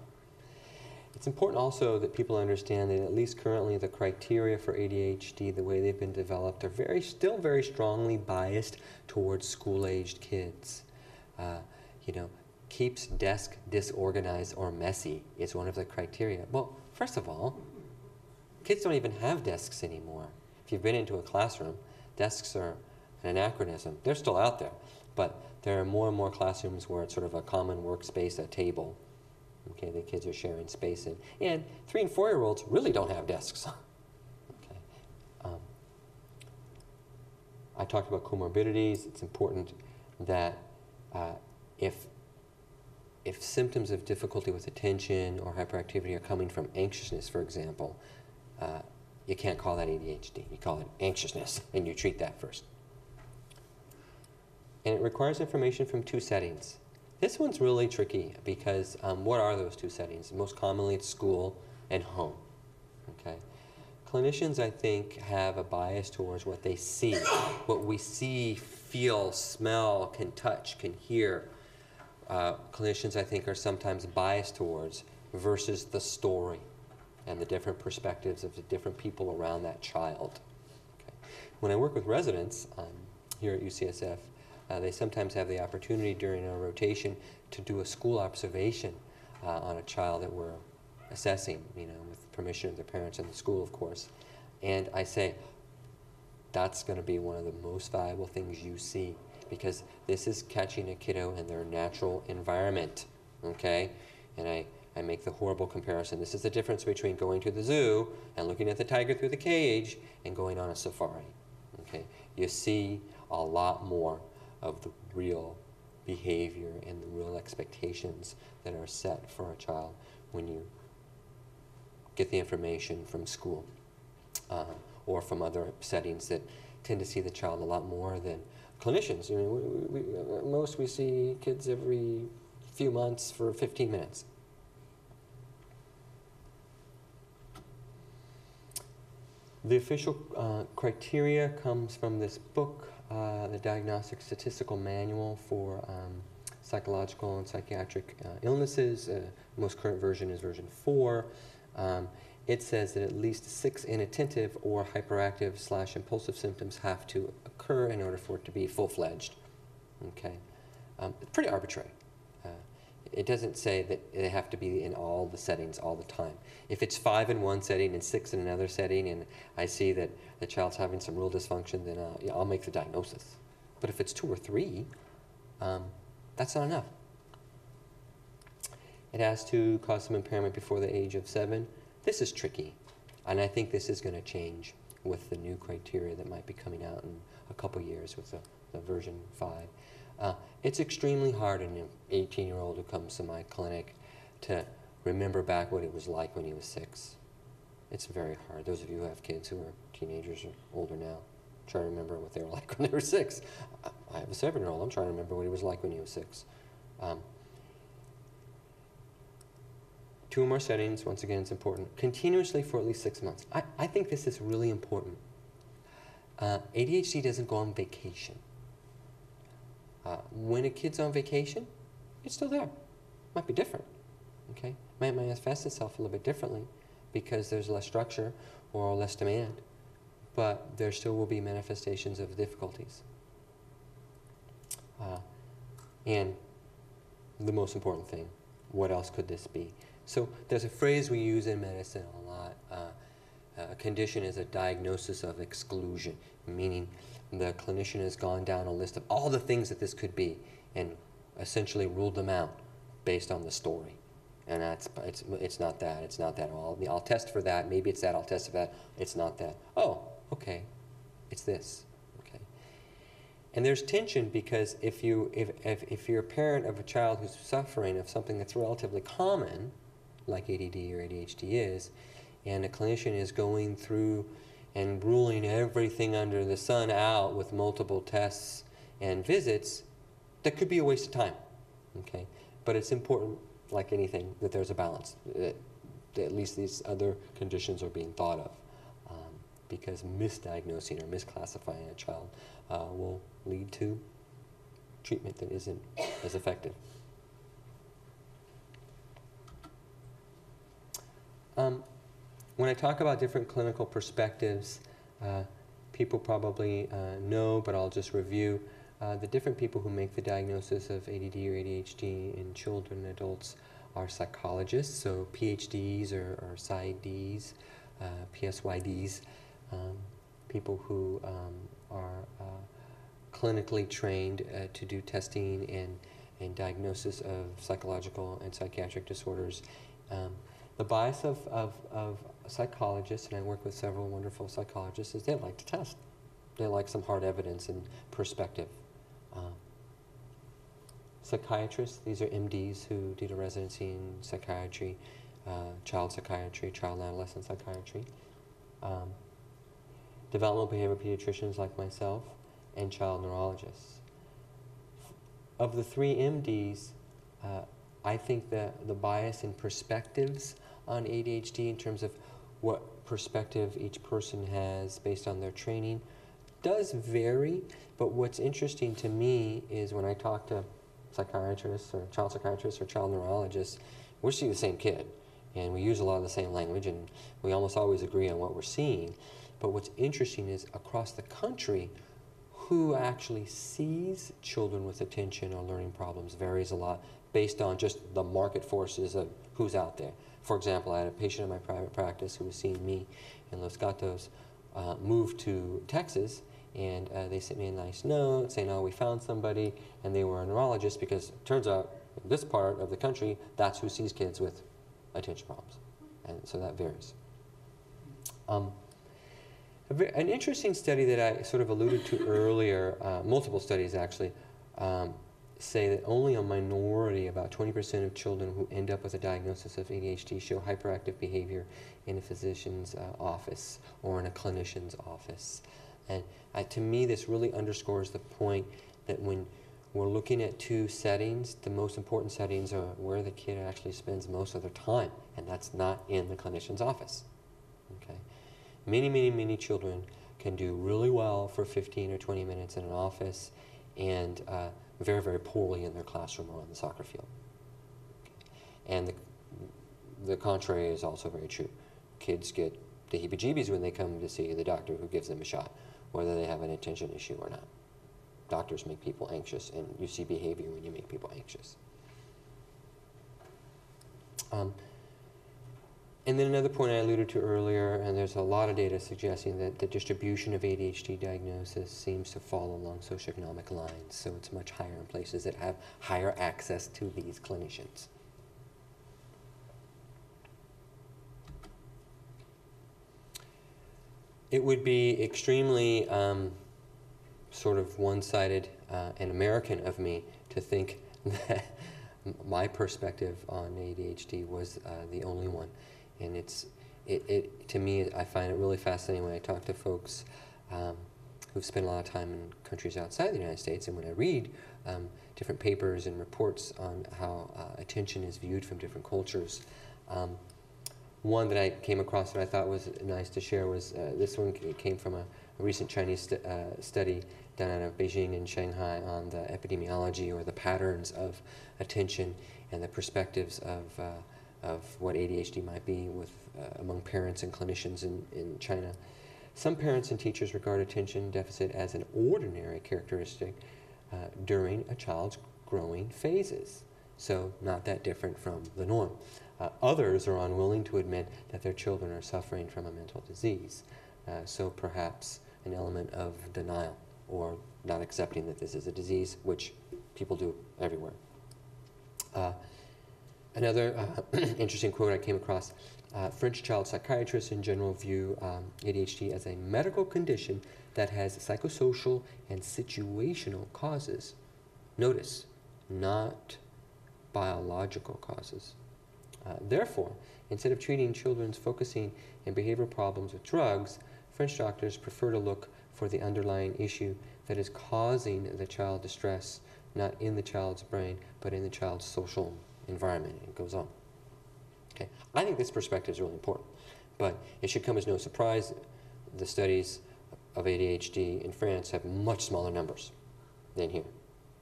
it's important also that people understand that at least currently the criteria for A D H D, the way they've been developed, are very, still very strongly biased towards school-aged kids. Uh, you know, keeps desk disorganized or messy is one of the criteria. Well, first of all, kids don't even have desks anymore. If you've been into a classroom, desks are an anachronism. They're still out there, but there are more and more classrooms where it's sort of a common workspace, a table. Okay, the kids are sharing space, and, and three and four-year-olds really don't have desks. Okay. um, I talked about comorbidities. It's important that uh, if, if symptoms of difficulty with attention or hyperactivity are coming from anxiousness, for example, uh, you can't call that A D H D. You call it anxiousness, and you treat that first. And it requires information from two settings. This one's really tricky because um, what are those two settings? Most commonly it's school and home, okay? Clinicians, I think, have a bias towards what they see, what we see, feel, smell, can touch, can hear. Uh, clinicians, I think, are sometimes biased towards versus the story and the different perspectives of the different people around that child. when I work with residents um, here at U C S F, uh, they sometimes have the opportunity during our rotation to do a school observation uh, on a child that we're assessing, you know, with permission of their parents and the school, of course. And I say, that's going to be one of the most valuable things you see, because this is catching a kiddo in their natural environment, okay? And I, I make the horrible comparison. This is the difference between going to the zoo and looking at the tiger through the cage and going on a safari, okay? You see a lot more of the real behavior and the real expectations that are set for a child when you get the information from school uh, or from other settings that tend to see the child a lot more than clinicians. I mean, we, we, at most we see kids every few months for fifteen minutes. The official uh, criteria comes from this book, uh, the Diagnostic Statistical Manual for um, Psychological and Psychiatric uh, Illnesses. Uh, most current version is version four. Um, it says that at least six inattentive or hyperactive slash impulsive symptoms have to occur in order for it to be full-fledged. Okay, um, it's pretty arbitrary. Uh, it doesn't say that they have to be in all the settings all the time. If it's five in one setting and six in another setting, and I see that the child's having some real dysfunction, then uh, yeah, I'll make the diagnosis. But if it's two or three, um, that's not enough. It has to cause some impairment before the age of seven. This is tricky, and I think this is going to change with the new criteria that might be coming out in a couple years with the, the version five. Uh, it's extremely hard in an eighteen-year-old who comes to my clinic to remember back what it was like when he was six. It's very hard. Those of you who have kids who are teenagers or older now, try to remember what they were like when they were six. I have a seven-year-old. I'm trying to remember what he was like when he was six. Um, two or more settings, once again, it's important. Continuously for at least six months. I, I think this is really important. Uh, A D H D doesn't go on vacation. Uh, when a kid's on vacation, it's still there. Might be different, okay? Might manifest itself a little bit differently because there's less structure or less demand, but there still will be manifestations of difficulties. Uh, and the most important thing, what else could this be? So there's a phrase we use in medicine a lot. Uh, a condition is a diagnosis of exclusion, meaning the clinician has gone down a list of all the things that this could be and essentially ruled them out based on the story. And that's, it's, it's not that, it's not that. I'll, I'll test for that, maybe it's that, I'll test for that, it's not that. Oh, okay, it's this. And there's tension because if, you, if, if, if you're a parent of a child who's suffering of something that's relatively common, like A D D or A D H D is, and a clinician is going through and ruling everything under the sun out with multiple tests and visits, that could be a waste of time, okay? But it's important, like anything, that there's a balance, that, that at least these other conditions are being thought of, um, because misdiagnosing or misclassifying a child uh, will lead to treatment that isn't as effective. Um, when I talk about different clinical perspectives, uh, people probably uh, know, but I'll just review uh, the different people who make the diagnosis of A D D or A D H D in children and adults are psychologists, so P H Ds or, or P S Y Ds, uh, P S Y Ds, um, people who um, are uh, clinically trained uh, to do testing and, and diagnosis of psychological and psychiatric disorders. Um, the bias of, of, of psychologists, and I work with several wonderful psychologists, is they like to test. They like some hard evidence and perspective. Um, psychiatrists, these are M Ds who did a residency in psychiatry, uh, child psychiatry, child and adolescent psychiatry. Um, developmental behavior pediatricians like myself, and child neurologists. Of the three M Ds, uh, I think that the bias and perspectives on A D H D in terms of what perspective each person has based on their training does vary, but what's interesting to me is when I talk to psychiatrists or child psychiatrists or child neurologists, we're seeing the same kid, and we use a lot of the same language, and we almost always agree on what we're seeing. But what's interesting is across the country, who actually sees children with attention or learning problems varies a lot based on just the market forces of who's out there. For example, I had a patient in my private practice who was seeing me in Los Gatos uh, move to Texas, and uh, they sent me a nice note saying, oh, we found somebody, and they were a neurologist, because it turns out in this part of the country, that's who sees kids with attention problems. And so that varies. Um, An interesting study that I sort of alluded to earlier, uh, multiple studies actually, um, say that only a minority, about twenty percent of children who end up with a diagnosis of A D H D show hyperactive behavior in a physician's uh, office or in a clinician's office. And I, to me, this really underscores the point that when we're looking at two settings, the most important settings are where the kid actually spends most of their time, and that's not in the clinician's office. Okay. Many, many, many children can do really well for fifteen or twenty minutes in an office and uh, very, very poorly in their classroom or on the soccer field. And the, the contrary is also very true. Kids get the heebie-jeebies when they come to see the doctor who gives them a shot, whether they have an attention issue or not. Doctors make people anxious, and you see behavior when you make people anxious. Um, And then another point I alluded to earlier, and there's a lot of data suggesting that the distribution of A D H D diagnosis seems to fall along socioeconomic lines, so it's much higher in places that have higher access to these clinicians. It would be extremely um, sort of one-sided uh, and American of me to think that my perspective on A D H D was uh, the only one. And it's, it, it, to me, I find it really fascinating when I talk to folks um, who've spent a lot of time in countries outside the United States, and when I read um, different papers and reports on how uh, attention is viewed from different cultures. Um, one that I came across that I thought was nice to share was, uh, this one came from a, a recent Chinese st uh, study done out of Beijing and Shanghai on the epidemiology or the patterns of attention and the perspectives of uh, of what A D H D might be with, uh, among parents and clinicians in, in China. Some parents and teachers regard attention deficit as an ordinary characteristic uh, during a child's growing phases, so not that different from the norm. Uh, others are unwilling to admit that their children are suffering from a mental disease, uh, so perhaps an element of denial or not accepting that this is a disease, which people do everywhere. Uh, Another uh, interesting quote I came across, uh, French child psychiatrists in general view um, A D H D as a medical condition that has psychosocial and situational causes. Notice, not biological causes. Uh, therefore, instead of treating children's focusing and behavioral problems with drugs, French doctors prefer to look for the underlying issue that is causing the child distress, not in the child's brain, but in the child's social environment. It goes on. Okay, I think this perspective is really important, but it should come as no surprise. The studies of A D H D in France have much smaller numbers than here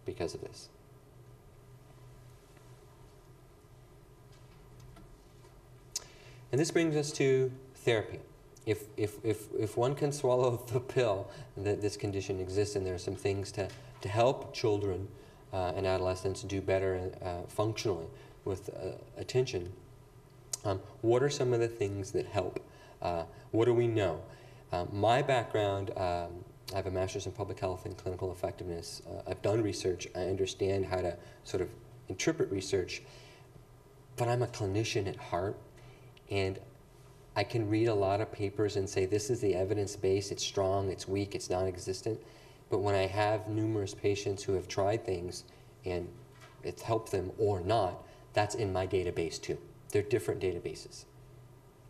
because of this. And this brings us to therapy. If if if if one can swallow the pill that this condition exists, and there are some things to to help children Uh, and adolescents do better uh, functionally with uh, attention, um, what are some of the things that help? Uh, what do we know? Um, my background, um, I have a master's in public health and clinical effectiveness. Uh, I've done research. I understand how to sort of interpret research, but I'm a clinician at heart, and I can read a lot of papers and say, this is the evidence base, it's strong, it's weak, it's non-existent. But when I have numerous patients who have tried things and it's helped them or not, that's in my database too. They're different databases.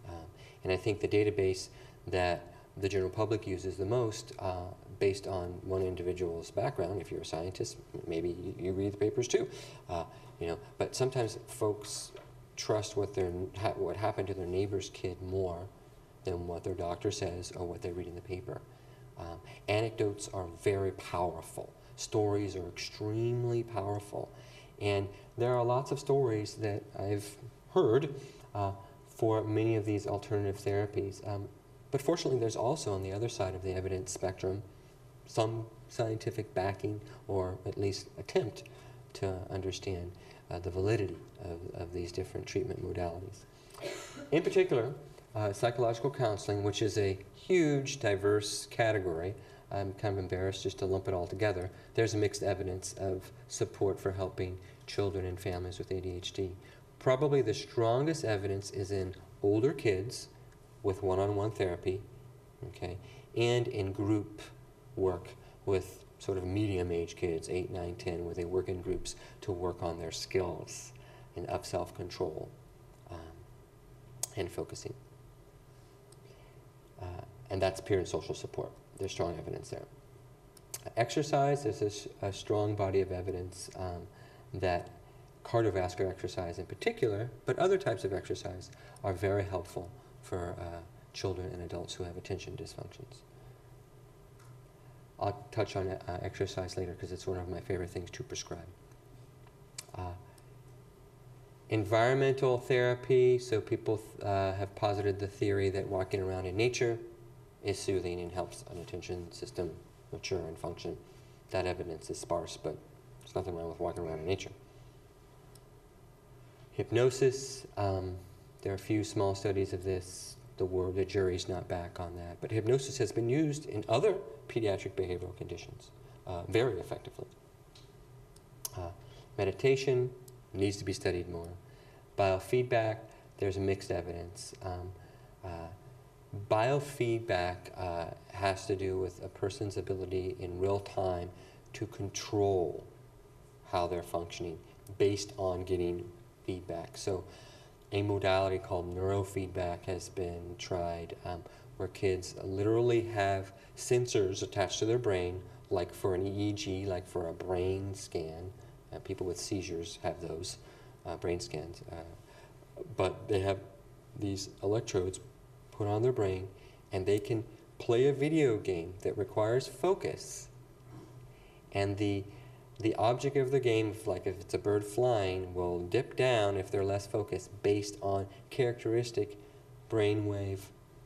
Um, and I think the database that the general public uses the most uh, based on one individual's background, if you're a scientist, maybe you, you read the papers too. Uh, you know, but sometimes folks trust what, their, ha what happened to their neighbor's kid more than what their doctor says or what they read in the paper. Um, anecdotes are very powerful. Stories are extremely powerful. And there are lots of stories that I've heard uh, for many of these alternative therapies. Um, But fortunately, there's also on the other side of the evidence spectrum some scientific backing, or at least attempt to understand uh, the validity of, of these different treatment modalities. In particular, uh, psychological counseling, which is a huge, diverse category. I'm kind of embarrassed just to lump it all together. There's mixed evidence of support for helping children and families with A D H D. Probably the strongest evidence is in older kids with one-on-one therapy, okay, and in group work with sort of medium-age kids, eight, nine, ten, where they work in groups to work on their skills and up self-control um, and focusing. Uh, and that's peer and social support. There's strong evidence there. Uh, exercise, there's a, a strong body of evidence um, that cardiovascular exercise in particular, but other types of exercise, are very helpful for uh, children and adults who have attention dysfunctions. I'll touch on uh, exercise later because it's one of my favorite things to prescribe. Uh, environmental therapy, so people th uh, have posited the theory that walking around in nature is soothing and helps an attention system mature and function. That evidence is sparse, but there's nothing wrong with walking around in nature. Hypnosis, um, there are a few small studies of this. The, word, the jury's not back on that. But hypnosis has been used in other pediatric behavioral conditions uh, very effectively. Uh, meditation needs to be studied more. Biofeedback, there's mixed evidence. Um, uh, biofeedback uh, has to do with a person's ability in real time to control how they're functioning based on getting feedback. So, a modality called neurofeedback has been tried um, where kids literally have sensors attached to their brain, like for an E E G, like for a brain scan. Uh, people with seizures have those uh, brain scans. Uh, but they have these electrodes put on their brain, and they can play a video game that requires focus. And the The object of the game, like if it's a bird flying, will dip down if they're less focused based on characteristic brainwave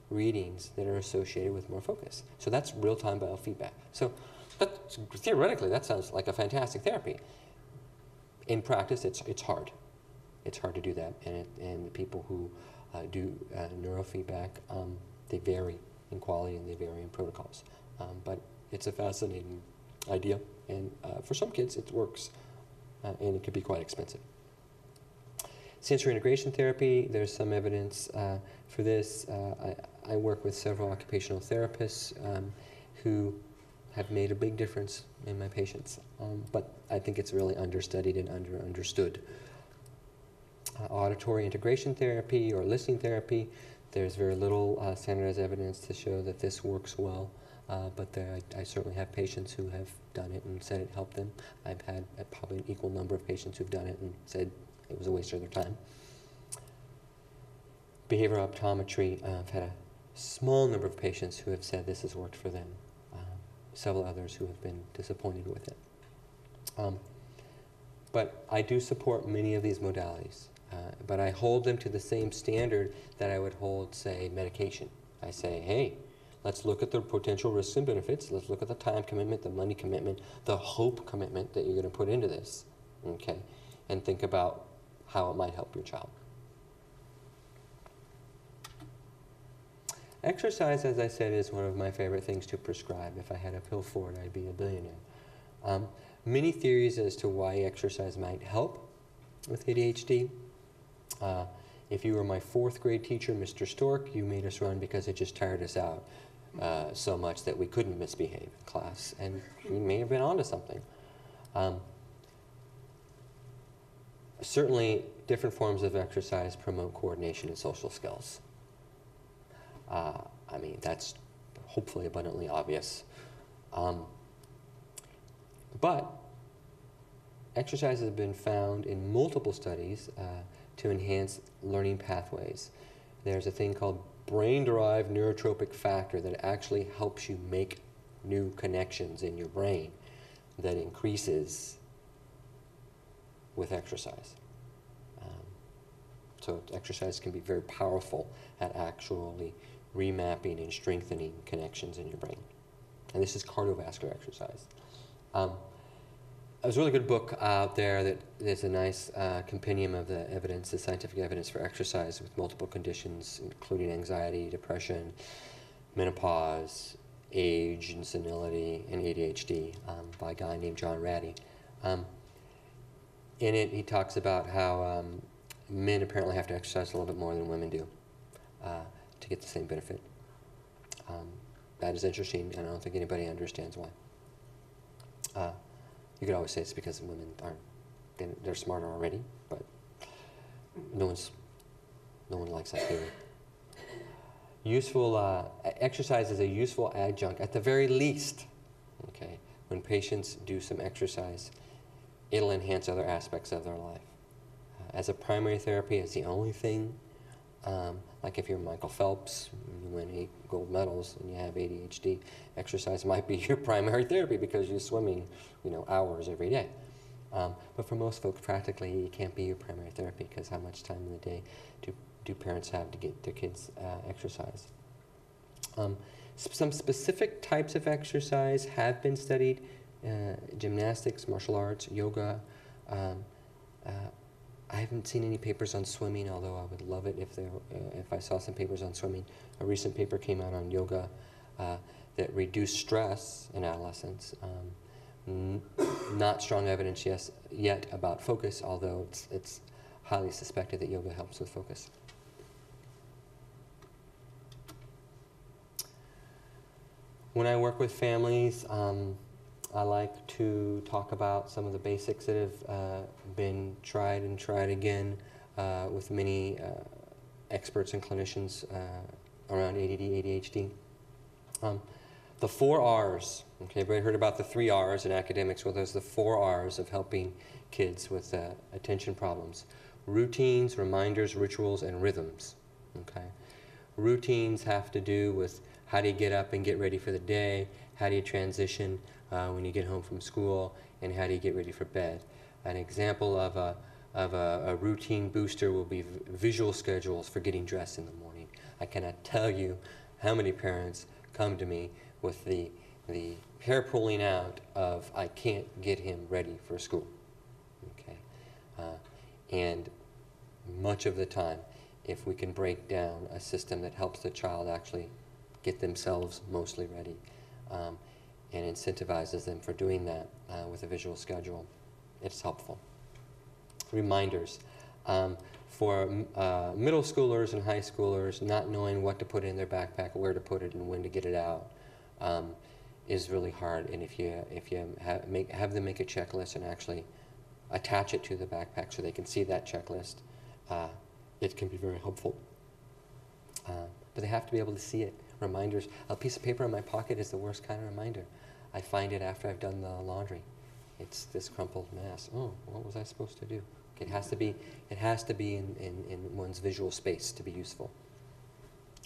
readings that are associated with more focus. So that's real-time biofeedback. So that's, theoretically, that sounds like a fantastic therapy. In practice, it's, it's hard. It's hard to do that. And, it, and the people who uh, do uh, neurofeedback, um, they vary in quality and they vary in protocols. Um, but it's a fascinating idea. And uh, for some kids, it works, uh, and it could be quite expensive. Sensory integration therapy, there's some evidence uh, for this. Uh, I, I work with several occupational therapists um, who have made a big difference in my patients, um, but I think it's really understudied and under-understood. Uh, auditory integration therapy or listening therapy, there's very little uh, standardized evidence to show that this works well. Uh, but there, I, I certainly have patients who have done it and said it helped them. I've had uh, probably an equal number of patients who've done it and said it was a waste of their time. Behavioral optometry, uh, I've had a small number of patients who have said this has worked for them. Uh, several others who have been disappointed with it. Um, but I do support many of these modalities, uh, but I hold them to the same standard that I would hold, say, medication. I say, hey, let's look at the potential risks and benefits. Let's look at the time commitment, the money commitment, the hope commitment that you're going to put into this, okay? And think about how it might help your child. Exercise, as I said, is one of my favorite things to prescribe. If I had a pill for it, I'd be a billionaire. Um, many theories as to why exercise might help with A D H D. Uh, if you were my fourth grade teacher, Mister Stork, you made us run because it just tired us out. Uh, so much that we couldn't misbehave in class, and we may have been onto something. Um, certainly, different forms of exercise promote coordination and social skills. Uh, I mean, that's hopefully abundantly obvious. Um, but exercise has been found in multiple studies uh, to enhance learning pathways. There's a thing called brain-derived neurotropic factor that actually helps you make new connections in your brain that increases with exercise. Um, so exercise can be very powerful at actually remapping and strengthening connections in your brain. And this is cardiovascular exercise. Um, there's a really good book out there that is a nice uh, compendium of the evidence, the scientific evidence for exercise with multiple conditions, including anxiety, depression, menopause, age and senility, and A D H D um, by a guy named John Ratty. Um, in it, he talks about how um, men apparently have to exercise a little bit more than women do uh, to get the same benefit. Um, that is interesting, and I don't think anybody understands why. Uh, You could always say it's because women aren't, they're smarter already, but no one's, no one likes that theory. Useful, uh, exercise is a useful adjunct, at the very least, okay, when patients do some exercise, it'll enhance other aspects of their life. Uh, as a primary therapy, it's the only thing, um, like if you're Michael Phelps, you win eight gold medals and you have A D H D, exercise might be your primary therapy because you're swimming, you know, hours every day. Um, but for most folks, practically, it can't be your primary therapy because how much time in the day do, do parents have to get their kids uh, exercise? Um, sp some specific types of exercise have been studied, uh, gymnastics, martial arts, yoga. Um, uh, I haven't seen any papers on swimming, although I would love it if, there, uh, if I saw some papers on swimming. A recent paper came out on yoga uh, that reduced stress in adolescents. Um, N not strong evidence yes, yet about focus, although it's, it's highly suspected that yoga helps with focus. When I work with families, um, I like to talk about some of the basics that have uh, been tried and tried again uh, with many uh, experts and clinicians uh, around A D D, A D H D. Um, The four R's, okay, everybody heard about the three R's in academics. Well, there's the four R's of helping kids with uh, attention problems. Routines, reminders, rituals, and rhythms, okay? Routines have to do with how do you get up and get ready for the day, how do you transition uh, when you get home from school, and how do you get ready for bed. An example of a, of a, a routine booster will be v visual schedules for getting dressed in the morning. I cannot tell you how many parents come to me with the, the hair pulling out of, I can't get him ready for school, okay? Uh, and much of the time, if we can break down a system that helps the child actually get themselves mostly ready um, and incentivizes them for doing that uh, with a visual schedule, it's helpful. Reminders. Um, for uh, middle schoolers and high schoolers, not knowing what to put in their backpack, where to put it, and when to get it out, Um, is really hard, and if you if you ha make, have them make a checklist and actually attach it to the backpack so they can see that checklist, uh, it can be very helpful. Uh, but they have to be able to see it. Reminders. A piece of paper in my pocket is the worst kind of reminder. I find it after I've done the laundry. It's this crumpled mess. Oh, what was I supposed to do? It has to be. It has to be in in, in one's visual space to be useful.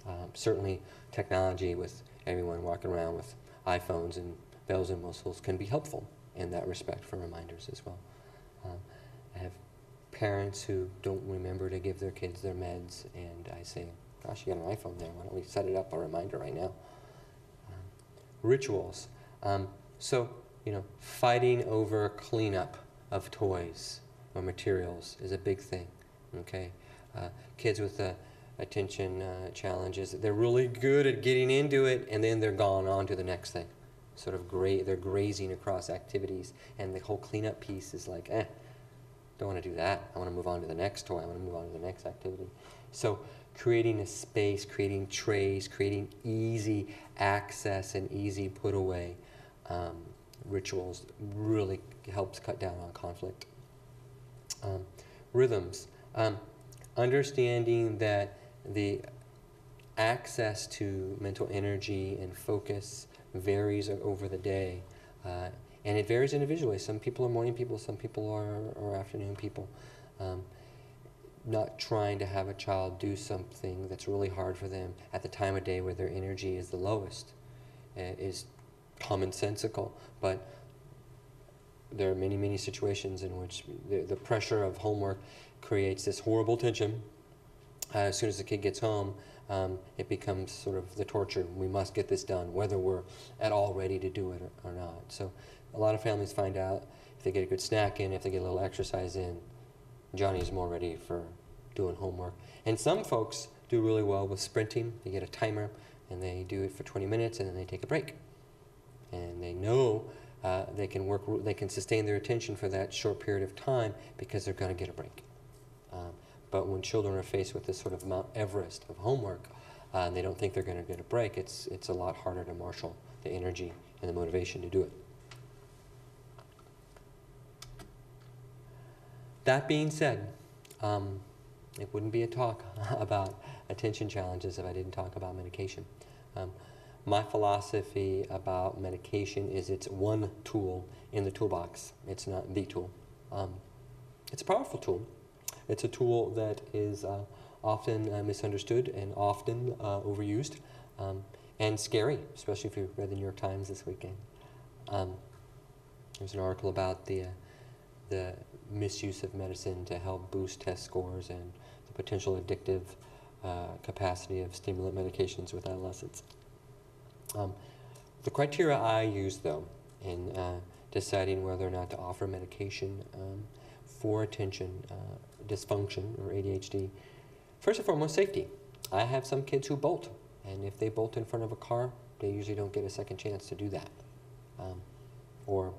Um, certainly, technology with everyone walking around with iPhones and bells and whistles can be helpful in that respect for reminders as well. Um, I have parents who don't remember to give their kids their meds, and I say, gosh, you got an iPhone there. Why don't we set it up a reminder right now? Um, rituals. Um, so, you know, fighting over cleanup of toys or materials is a big thing, okay? Uh, kids with a attention uh, challenges. They're really good at getting into it, and then they're gone on to the next thing. Sort of gra they're grazing across activities, and the whole cleanup piece is like, eh, don't want to do that. I want to move on to the next toy. I want to move on to the next activity. So creating a space, creating trays, creating easy access and easy put away um, rituals really helps cut down on conflict. Um, rhythms. Um, understanding that the access to mental energy and focus varies over the day, uh, and it varies individually. Some people are morning people, some people are, are afternoon people. Um, not trying to have a child do something that's really hard for them at the time of day where their energy is the lowest uh, is commonsensical, but there are many, many situations in which the, the pressure of homework creates this horrible tension. Uh, as soon as the kid gets home, um, it becomes sort of the torture. We must get this done, whether we're at all ready to do it or, or not. So a lot of families find out if they get a good snack in, if they get a little exercise in, Johnny's more ready for doing homework. And some folks do really well with sprinting. They get a timer, and they do it for twenty minutes, and then they take a break. And they know uh, they can work, they can sustain their attention for that short period of time because they're going to get a break. Um, but when children are faced with this sort of Mount Everest of homework, uh, and they don't think they're going to get a break, it's, it's a lot harder to marshal the energy and the motivation to do it. That being said, um, it wouldn't be a talk about attention challenges if I didn't talk about medication. Um, my philosophy about medication is it's one tool in the toolbox. It's not the tool. Um, it's a powerful tool. It's a tool that is uh, often uh, misunderstood and often uh, overused um, and scary, especially if you read the New York Times this weekend. Um, there's an article about the, uh, the misuse of medicine to help boost test scores and the potential addictive uh, capacity of stimulant medications with adolescents. Um, the criteria I use, though, in uh, deciding whether or not to offer medication um, for attention uh, dysfunction or A D H D, first and foremost, safety. I have some kids who bolt, and if they bolt in front of a car, they usually don't get a second chance to do that. Um, or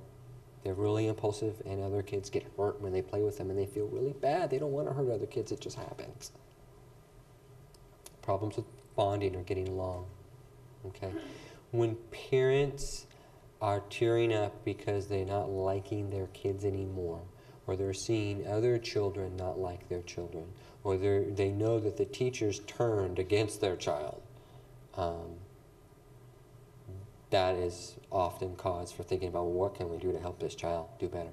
they're really impulsive, and other kids get hurt when they play with them, and they feel really bad. They don't want to hurt other kids. It just happens. Problems with bonding or getting along. Okay, when parents are tearing up because they're not liking their kids anymore, or they're seeing other children not like their children, or they know that the teachers turned against their child, um, that is often cause for thinking about, well, what can we do to help this child do better?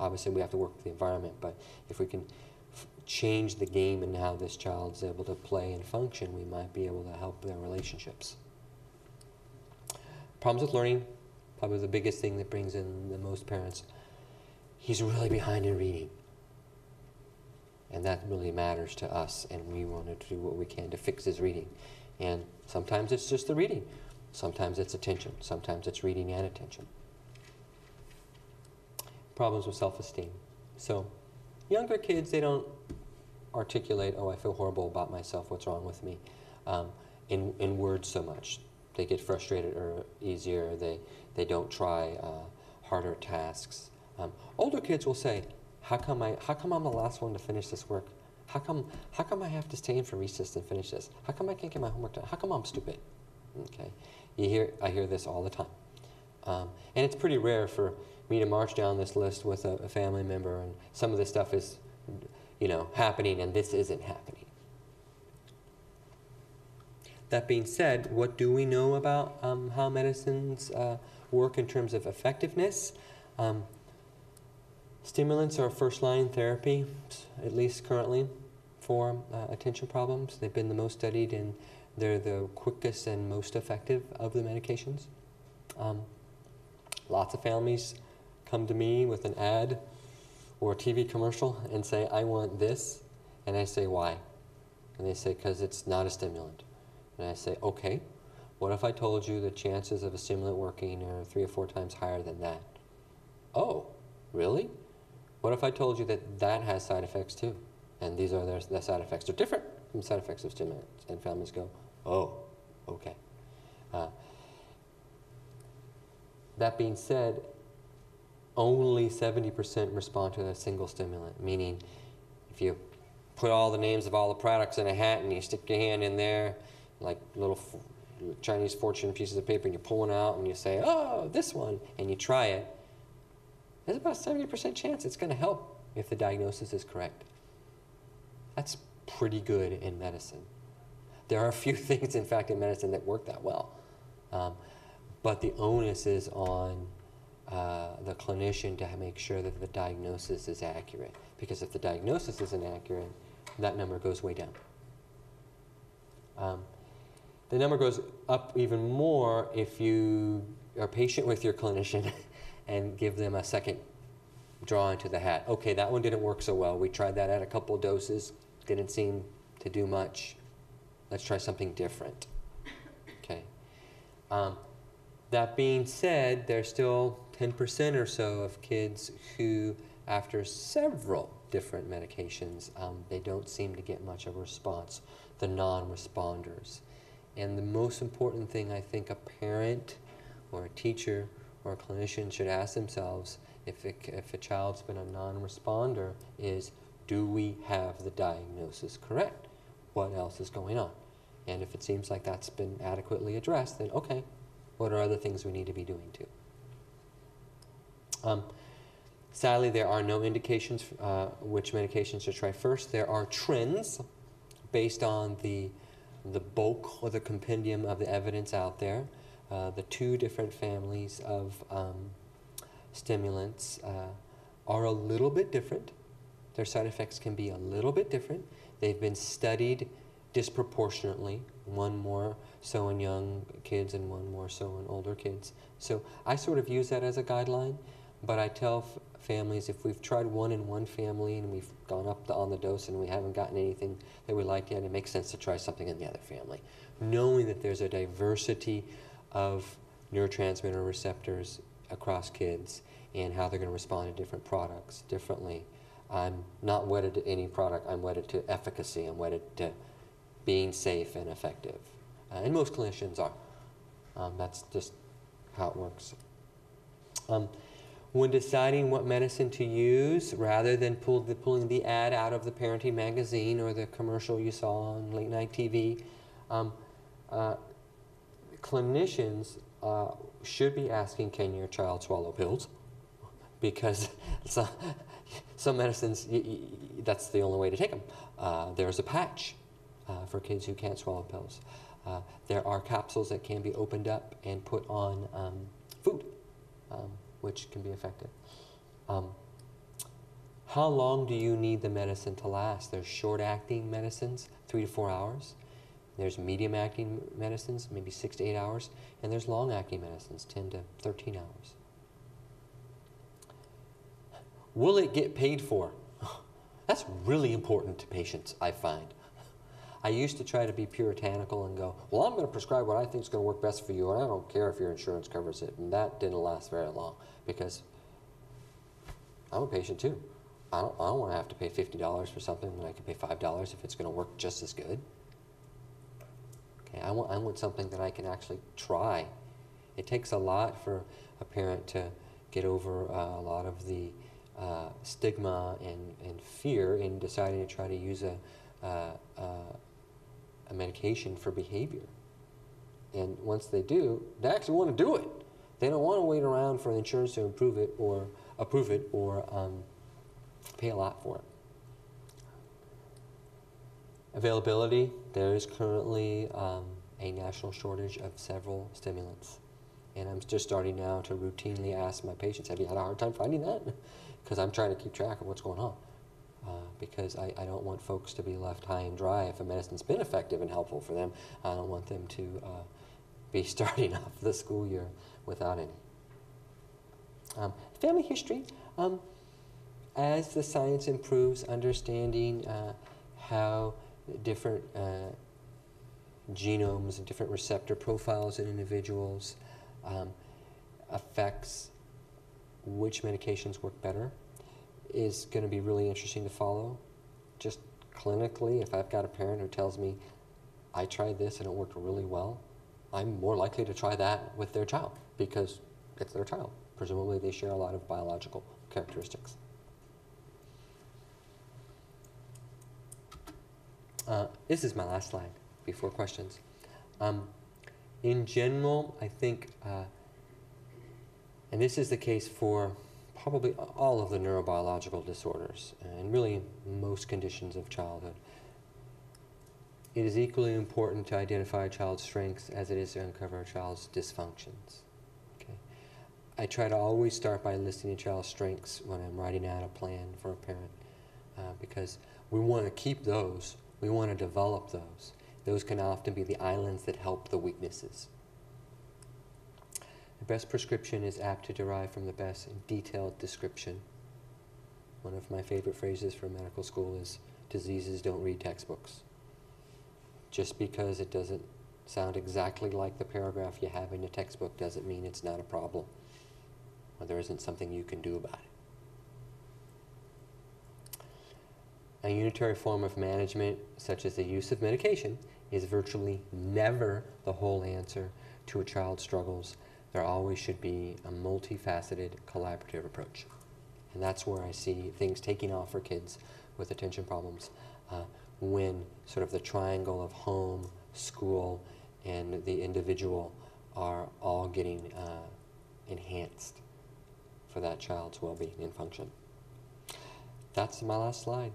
Obviously, we have to work with the environment, but if we can f change the game and how this child is able to play and function, we might be able to help their relationships. Problems with learning, probably the biggest thing that brings in the most parents. He's really behind in reading. And that really matters to us, and we want to do what we can to fix his reading. And sometimes it's just the reading. Sometimes it's attention. Sometimes it's reading and attention. Problems with self-esteem. So younger kids, they don't articulate, oh, I feel horrible about myself, what's wrong with me, um, in, in words so much. They get frustrated or easier. They, they don't try uh, harder tasks. Um, older kids will say, how come, I, how come I'm the last one to finish this work? How come, how come I have to stay in for recess and finish this? How come I can't get my homework done? How come I'm stupid? Okay, you hear, I hear this all the time. Um, and it's pretty rare for me to march down this list with a, a family member, and some of this stuff is, you know, happening and this isn't happening. That being said, what do we know about um, how medicines uh, work in terms of effectiveness? Um, Stimulants are first-line therapy, at least currently, for uh, attention problems. They've been the most studied, and they're the quickest and most effective of the medications. Um, lots of families come to me with an ad or a T V commercial and say, I want this, and I say, why? And they say, because it's not a stimulant. And I say, okay, what if I told you the chances of a stimulant working are three or four times higher than that? Oh, really? What if I told you that that has side effects too? And these are their, their side effects. They're different from side effects of stimulants. And families go, oh, okay. Uh, that being said, only seventy percent respond to a single stimulant, meaning if you put all the names of all the products in a hat and you stick your hand in there, like little Chinese fortune pieces of paper, and you're pulling out and you say, oh, this one, and you try it, there's about a seventy percent chance it's going to help if the diagnosis is correct. That's pretty good in medicine. There are a few things, in fact, in medicine that work that well. Um, but the onus is on uh, the clinician to make sure that the diagnosis is accurate. Because if the diagnosis isn't accurate, that number goes way down. Um, the number goes up even more if you are patient with your clinician and give them a second draw into the hat. Okay, that one didn't work so well. We tried that at a couple doses, didn't seem to do much. Let's try something different. Okay. Um, that being said, there's still ten percent or so of kids who, after several different medications, um, they don't seem to get much of a response, the non-responders. And the most important thing I think a parent or a teacher or a clinician should ask themselves if, it, if a child's been a non-responder is, do we have the diagnosis correct? What else is going on? And if it seems like that's been adequately addressed, then okay, what are other things we need to be doing too? Um, sadly, there are no indications uh, which medications to try first. There are trends based on the, the bulk or the compendium of the evidence out there. Uh, the two different families of um, stimulants uh, are a little bit different. Their side effects can be a little bit different. They've been studied disproportionately, one more so in young kids and one more so in older kids. So I sort of use that as a guideline, but I tell f families if we've tried one in one family and we've gone up the, on the dose and we haven't gotten anything that we like yet, it makes sense to try something in the other family, knowing that there's a diversity of neurotransmitter receptors across kids and how they're going to respond to different products differently. I'm not wedded to any product. I'm wedded to efficacy. I'm wedded to being safe and effective. Uh, and most clinicians are. Um, that's just how it works. Um, when deciding what medicine to use, rather than pull the, pulling the ad out of the parenting magazine or the commercial you saw on late night T V, um, uh, clinicians uh, should be asking, can your child swallow pills? Because some, some medicines, y y that's the only way to take them. Uh, there's a patch uh, for kids who can't swallow pills. Uh, there are capsules that can be opened up and put on um, food, um, which can be effective. Um, how long do you need the medicine to last? There's short-acting medicines, three to four hours. There's medium-acting medicines, maybe six to eight hours. And there's long-acting medicines, ten to thirteen hours. Will it get paid for? That's really important to patients, I find. I used to try to be puritanical and go, well, I'm going to prescribe what I think is going to work best for you, and I don't care if your insurance covers it. And that didn't last very long because I'm a patient too. I don't, I don't want to have to pay fifty dollars for something when I can pay five dollars if it's going to work just as good. Okay, I want, I want something that I can actually try. It takes a lot for a parent to get over uh, a lot of the Uh, stigma and, and fear in deciding to try to use a, uh, uh, a medication for behavior. And once they do, they actually want to do it. They don't want to wait around for insurance to improve it or approve it or um, pay a lot for it. Availability. There is currently um, a national shortage of several stimulants. And I'm just starting now to routinely ask my patients, have you had a hard time finding that? Because I'm trying to keep track of what's going on. Uh, because I, I don't want folks to be left high and dry. If a medicine's been effective and helpful for them, I don't want them to uh, be starting off the school year without any. Um, family history. Um, as the science improves, understanding uh, how different uh, genomes and different receptor profiles in individuals Um, affects which medications work better is going to be really interesting to follow. Just clinically, if I've got a parent who tells me, I tried this and it worked really well, I'm more likely to try that with their child because it's their child. Presumably they share a lot of biological characteristics. Uh, this is my last slide before questions. Um, In general, I think, uh, and this is the case for probably all of the neurobiological disorders and really most conditions of childhood, it is equally important to identify a child's strengths as it is to uncover a child's dysfunctions. Okay? I try to always start by listing a child's strengths when I'm writing out a plan for a parent uh, because we want to keep those, we want to develop those. Those can often be the islands that help the weaknesses. The best prescription is apt to derive from the best detailed description. One of my favorite phrases from medical school is, diseases don't read textbooks. Just because it doesn't sound exactly like the paragraph you have in your textbook doesn't mean it's not a problem, or there isn't something you can do about it. A unitary form of management, such as the use of medication, is virtually never the whole answer to a child's struggles. There always should be a multifaceted, collaborative approach. And that's where I see things taking off for kids with attention problems, uh, when sort of the triangle of home, school, and the individual are all getting uh, enhanced for that child's well-being and function. That's my last slide.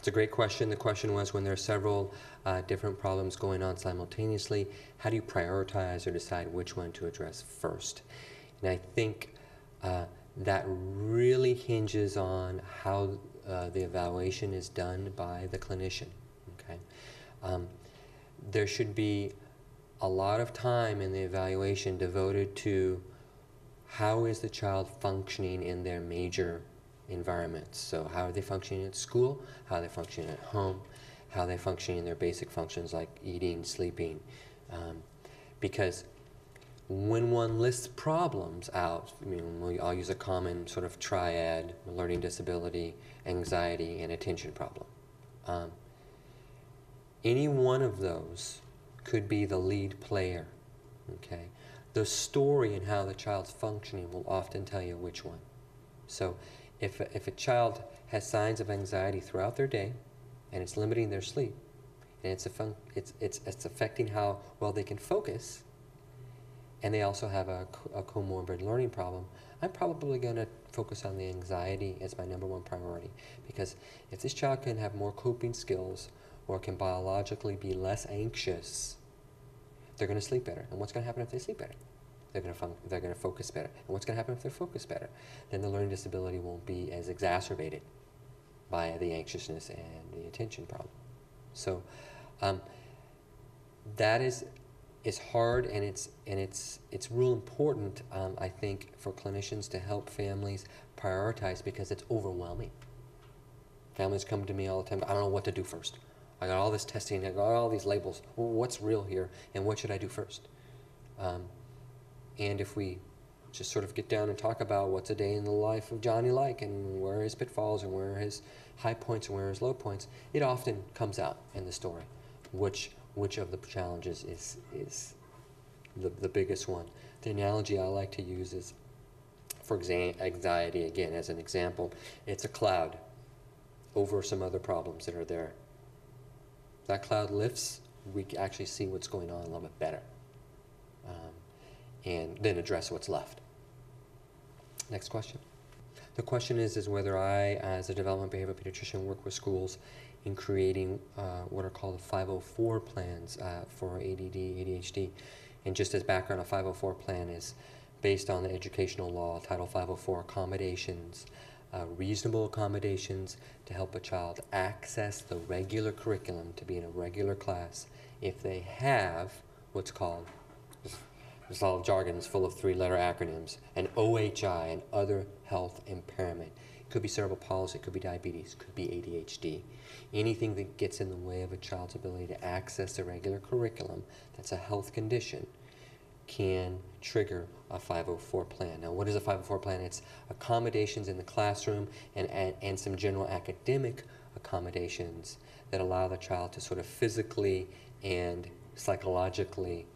It's a great question. The question was, when there are several uh, different problems going on simultaneously, how do you prioritize or decide which one to address first? And I think uh, that really hinges on how uh, the evaluation is done by the clinician. Okay? Um, there should be a lot of time in the evaluation devoted to how is the child functioning in their major environments. So how are they functioning at school, how are they functioning at home, how are they functioning in their basic functions like eating, sleeping. Um, because when one lists problems out, I mean, we all use a common sort of triad, learning disability, anxiety, and attention problem. Um, any one of those could be the lead player. Okay? The story and how the child's functioning will often tell you which one. So If a, if a child has signs of anxiety throughout their day, and it's limiting their sleep, and it's, a fun, it's, it's, it's affecting how well they can focus, and they also have a, a comorbid learning problem, I'm probably going to focus on the anxiety as my number one priority. Because if this child can have more coping skills, or can biologically be less anxious, they're going to sleep better. And what's going to happen if they sleep better? They're going to fun they're going to focus better. And what's going to happen if they're focused better? Then the learning disability won't be as exacerbated by the anxiousness and the attention problem. So um, that is is hard, and it's and it's it's real important, um, I think, for clinicians to help families prioritize, because it's overwhelming. Families come to me all the time. I don't know what to do first. I got all this testing. I got all these labels. What's real here, and what should I do first? Um, And if we just sort of get down and talk about what's a day in the life of Johnny like, and where are his pitfalls, and where are his high points, and where are his low points, it often comes out in the story, which which of the challenges is, is the, the biggest one. The analogy I like to use is, for anxiety, again, as an example, it's a cloud over some other problems that are there. That cloud lifts, we actually see what's going on a little bit better. Um, and then address what's left. Next question. The question is, is whether I, as a development behavioral pediatrician, work with schools in creating uh, what are called five oh four plans uh, for A D D, A D H D. And just as background, a five oh four plan is based on the educational law, Title five oh four accommodations, uh, reasonable accommodations to help a child access the regular curriculum to be in a regular class if they have what's called, it's all jargon, it's full of three-letter acronyms, and O H I and other health impairment. It could be cerebral palsy, it could be diabetes, it could be A D H D. Anything that gets in the way of a child's ability to access the regular curriculum that's a health condition can trigger a five oh four plan. Now, what is a five oh four plan? It's accommodations in the classroom and, and, and some general academic accommodations that allow the child to sort of physically and psychologically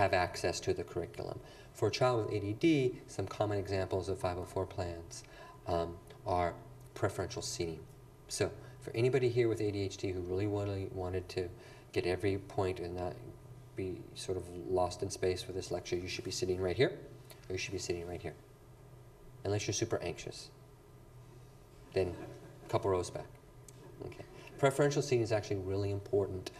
have access to the curriculum. For a child with A D D, some common examples of five oh four plans um, are preferential seating. So for anybody here with A D H D who really wanted, wanted to get every point and not be sort of lost in space for this lecture, you should be sitting right here, or you should be sitting right here. Unless you're super anxious. Then a couple rows back. Okay. Preferential seating is actually really important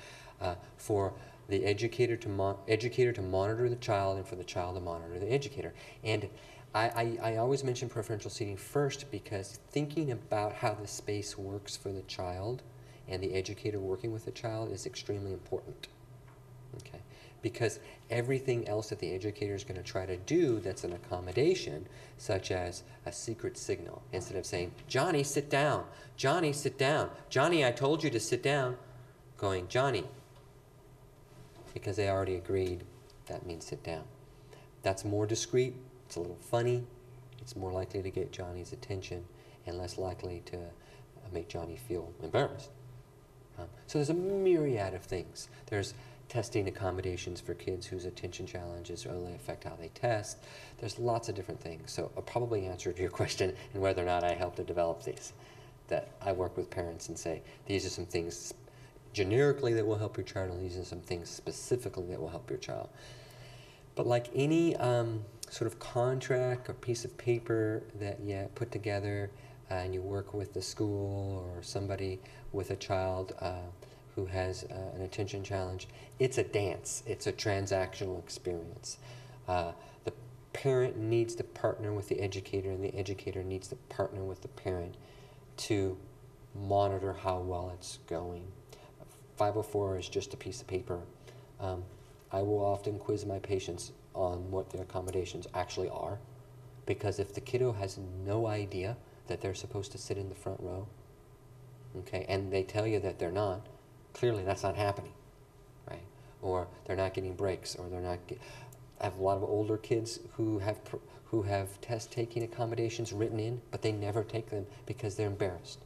uh, for the educator to mon educator to monitor the child, and for the child to monitor the educator. And I, I, I always mention preferential seating first, because thinking about how the space works for the child and the educator working with the child is extremely important. Okay? Because everything else that the educator is going to try to do that's an accommodation, such as a secret signal, instead of saying, Johnny, sit down, Johnny, sit down, Johnny, I told you to sit down, going, Johnny, because they already agreed that means sit down. That's more discreet, it's a little funny, it's more likely to get Johnny's attention and less likely to make Johnny feel embarrassed. Um, so there's a myriad of things. There's testing accommodations for kids whose attention challenges only affect how they test. There's lots of different things. So I probably answered your question and whether or not I helped to develop these. That I work with parents and say, these are some things generically that will help your child, and these are some things specifically that will help your child. But like any um, sort of contract or piece of paper that you yeah, put together, uh, and you work with the school or somebody with a child uh, who has uh, an attention challenge, it's a dance. It's a transactional experience. Uh, the parent needs to partner with the educator, and the educator needs to partner with the parent to monitor how well it's going. five oh four is just a piece of paper. Um, I will often quiz my patients on what their accommodations actually are, because if the kiddo has no idea that they're supposed to sit in the front row, okay, and they tell you that they're not, clearly that's not happening, right? Or they're not getting breaks, or they're not get, I have a lot of older kids who have who have test-taking accommodations written in, but they never take them because they're embarrassed.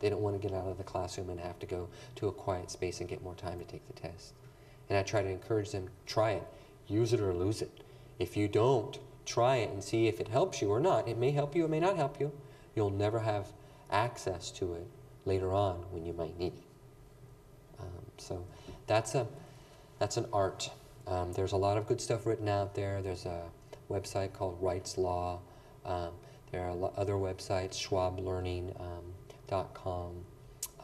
They don't want to get out of the classroom and have to go to a quiet space and get more time to take the test. And I try to encourage them, try it, use it or lose it. If you don't, try it and see if it helps you or not. It may help you, it may not help you. You'll never have access to it later on when you might need it. Um, so that's a that's an art. Um, there's a lot of good stuff written out there. There's a website called Wright's Law. Um, there are other websites, Schwab Learning um, dot com,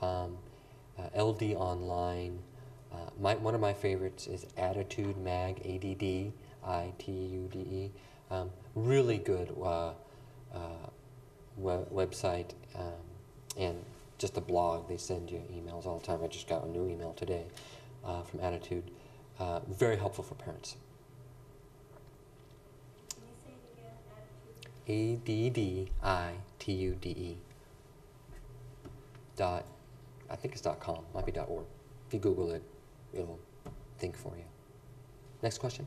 um, uh, L D online. Uh, my, one of my favorites is Attitude Mag, A D D, I T U D E. Um, really good uh, uh, web website um, and just a blog. They send you emails all the time. I just got a new email today uh, from Attitude. Uh, very helpful for parents. Can you say it again? Attitude? A D D I T U D E. Dot, I think it's dot com, might be dot org. If you Google it, it'll think for you. Next question.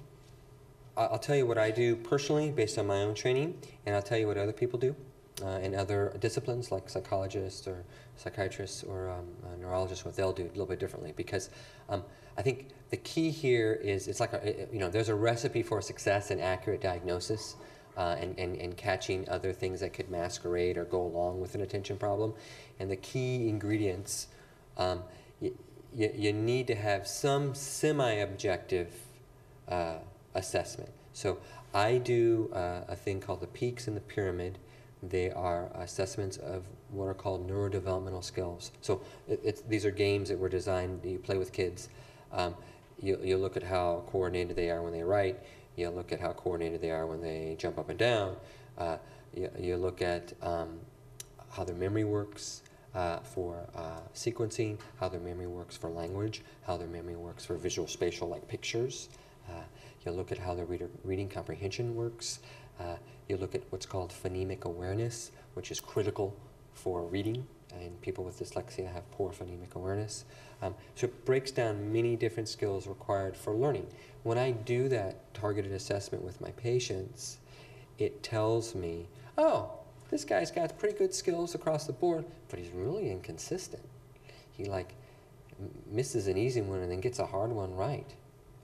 I'll tell you what I do personally based on my own training, and I'll tell you what other people do uh, in other disciplines like psychologists or psychiatrists or um, uh, neurologists, what they'll do a little bit differently, because um, I think the key here is it's like, a, you know, there's a recipe for success and accurate diagnosis uh, and, and, and catching other things that could masquerade or go along with an attention problem. And the key ingredients, um, you, you, you need to have some semi-objective uh, assessment. So I do uh, a thing called the peaks in the pyramid. They are assessments of what are called neurodevelopmental skills. So it, it's, these are games that were designed, you play with kids. Um, you, you look at how coordinated they are when they write. You look at how coordinated they are when they jump up and down. Uh, you, you look at um, how their memory works uh, for uh, sequencing, how their memory works for language, how their memory works for visual spatial like pictures. Uh, you look at how their reader, reading comprehension works. Uh, you look at what's called phonemic awareness, which is critical for reading, and people with dyslexia have poor phonemic awareness. Um, so it breaks down many different skills required for learning. When I do that targeted assessment with my patients, it tells me, oh, this guy's got pretty good skills across the board, but he's really inconsistent. He like misses an easy one and then gets a hard one right.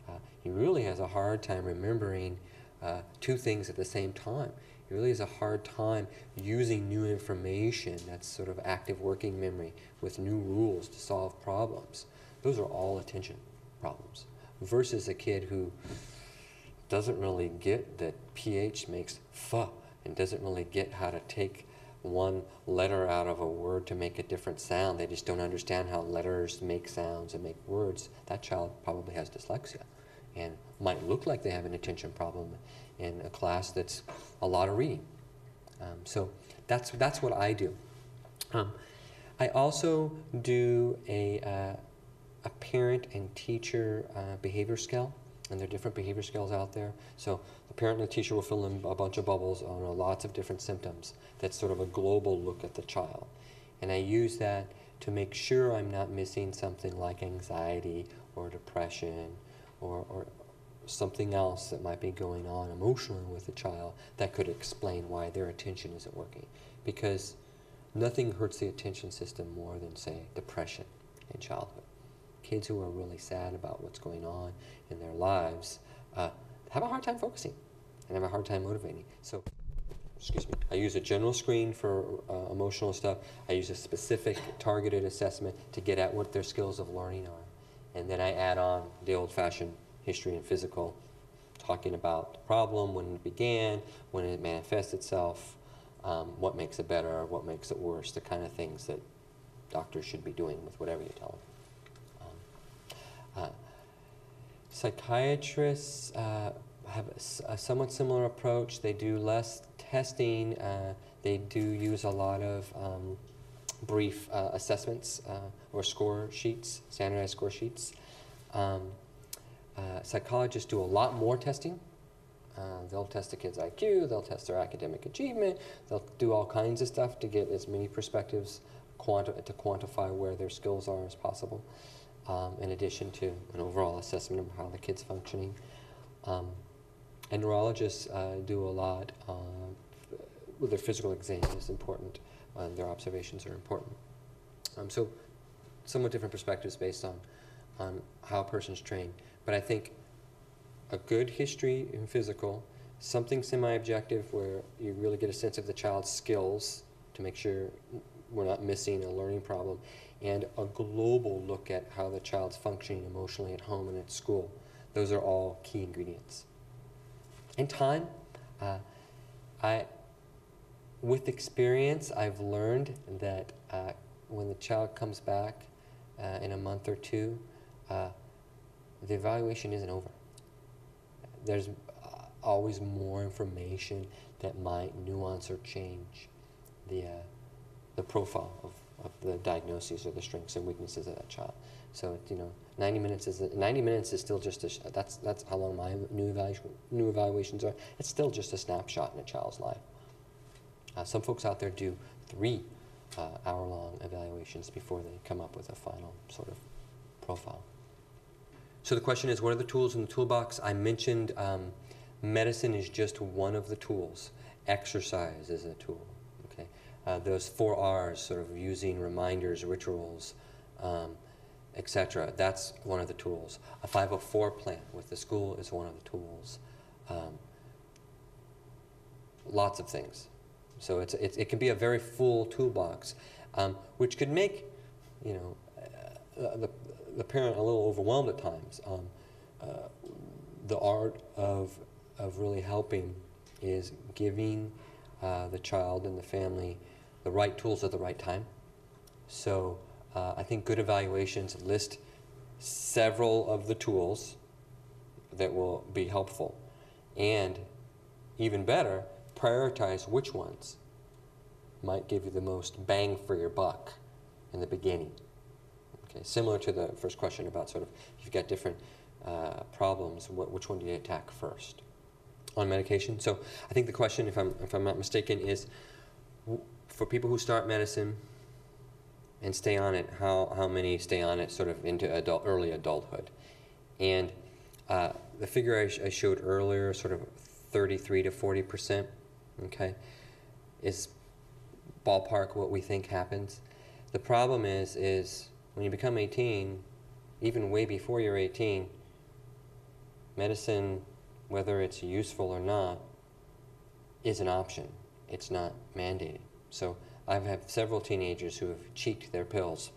Uh, he really has a hard time remembering uh, two things at the same time. It really is a hard time using new information, that's sort of active working memory, with new rules to solve problems. Those are all attention problems, versus a kid who doesn't really get that pH makes pho and doesn't really get how to take one letter out of a word to make a different sound. They just don't understand how letters make sounds and make words. That child probably has dyslexia and might look like they have an attention problem in a class that's a lot of reading. Um, so that's, that's what I do. Um, I also do a, uh, a parent and teacher uh, behavior scale, and there are different behavior scales out there. So the parent and the teacher will fill in a bunch of bubbles on uh, lots of different symptoms. That's sort of a global look at the child. And I use that to make sure I'm not missing something like anxiety or depression or, or something else that might be going on emotionally with the child that could explain why their attention isn't working. Because nothing hurts the attention system more than, say, depression in childhood. Kids who are really sad about what's going on in their lives uh, have a hard time focusing and have a hard time motivating. So, excuse me, I use a general screen for uh, emotional stuff. I use a specific targeted assessment to get at what their skills of learning are. And then I add on the old-fashioned history and physical, talking about the problem, when it began, when it manifests itself, um, what makes it better, what makes it worse, the kind of things that doctors should be doing with whatever you tell them. Um, uh, psychiatrists uh, have a, a somewhat similar approach. They do less testing. Uh, they do use a lot of um, brief uh, assessments uh, or score sheets, standardized score sheets. Um, Uh, psychologists do a lot more testing. Uh, they'll test a kid's I Q, they'll test their academic achievement, they'll do all kinds of stuff to get as many perspectives quanti to quantify where their skills are as possible, um, in addition to an overall assessment of how the kid's functioning. Um, and neurologists uh, do a lot. Uh, their physical exam is important, uh, their observations are important. Um, so somewhat different perspectives based on, on how a person's trained. But I think a good history in physical, something semi-objective where you really get a sense of the child's skills to make sure we're not missing a learning problem, and a global look at how the child's functioning emotionally at home and at school. Those are all key ingredients. And time. Uh, I, with experience, I've learned that uh, when the child comes back uh, in a month or two, uh, the evaluation isn't over. There's always more information that might nuance or change the, uh, the profile of, of the diagnoses or the strengths and weaknesses of that child. So, you know, ninety minutes is, ninety minutes is still just a, that's, that's how long my new, evaluation, new evaluations are. It's still just a snapshot in a child's life. Uh, some folks out there do three uh, hour-long evaluations before they come up with a final sort of profile. So the question is, what are the tools in the toolbox? I mentioned um, medicine is just one of the tools. Exercise is a tool. Okay, uh, those four R's, sort of using reminders, rituals, um, et cetera. That's one of the tools. A five oh four plan with the school is one of the tools. Um, lots of things. So it's, it's it can be a very full toolbox, um, which could make, you know, uh, the the parent a little overwhelmed at times. Um, uh, the art of, of really helping is giving uh, the child and the family the right tools at the right time. So uh, I think good evaluations list several of the tools that will be helpful, and even better, prioritize which ones might give you the most bang for your buck in the beginning. Okay, similar to the first question about sort of, you've got different uh, problems, what, which one do you attack first? On medication, so I think the question, if I'm, if I'm not mistaken, is for people who start medicine and stay on it, how, how many stay on it sort of into adult, early adulthood? And uh, the figure I, sh I showed earlier, sort of thirty-three to forty percent, okay, is ballpark what we think happens. The problem is, is when you become eighteen, even way before you're eighteen, medicine, whether it's useful or not, is an option. It's not mandated. So I've had several teenagers who have cheeked their pills,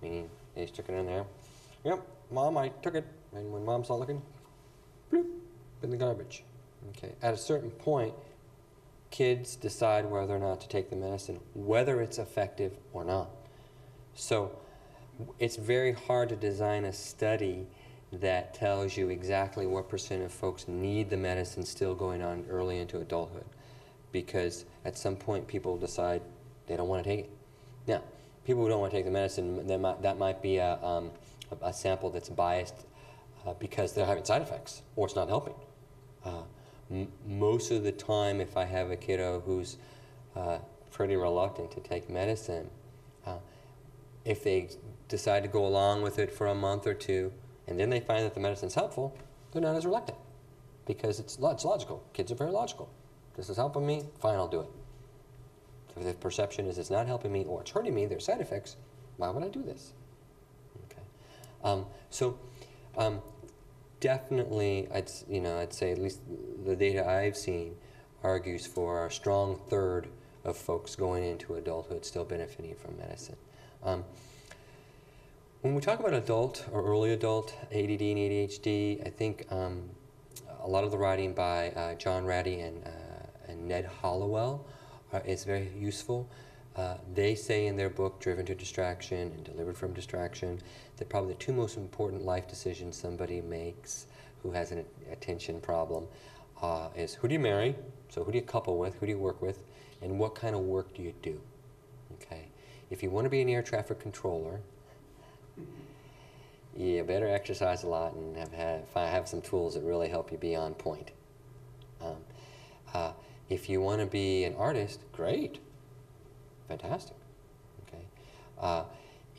meaning they just took it in there. Yep, Mom, I took it. And when Mom's not looking, bloop, in the garbage. Okay. At a certain point, kids decide whether or not to take the medicine, whether it's effective or not. So it's very hard to design a study that tells you exactly what percent of folks need the medicine still going on early into adulthood, because at some point people decide they don't want to take it. Now, people who don't want to take the medicine, that might, that might be a, um, a sample that's biased uh, because they're having side effects or it's not helping. Uh, m most of the time, if I have a kiddo who's uh, pretty reluctant to take medicine, uh, if they decide to go along with it for a month or two, and then they find that the medicine's helpful, they're not as reluctant because it's, it's logical. Kids are very logical. This is helping me, fine, I'll do it. If the perception is it's not helping me or it's hurting me, there are side effects, why would I do this? Okay. Um, so um, definitely, I'd, you know, I'd say at least the data I've seen argues for a strong third of folks going into adulthood still benefiting from medicine. Um, when we talk about adult or early adult A D D and A D H D, I think um, a lot of the writing by uh, John Ratty and, uh, and Ned Hallowell are, is very useful. Uh, they say in their book, Driven to Distraction and Delivered from Distraction, that probably the two most important life decisions somebody makes who has an attention problem uh, is who do you marry, so who do you couple with, who do you work with, and what kind of work do you do? Okay, if you want to be an air traffic controller, you better exercise a lot and have have, have some tools that really help you be on point. Um, uh, if you want to be an artist, great, fantastic. Okay, uh,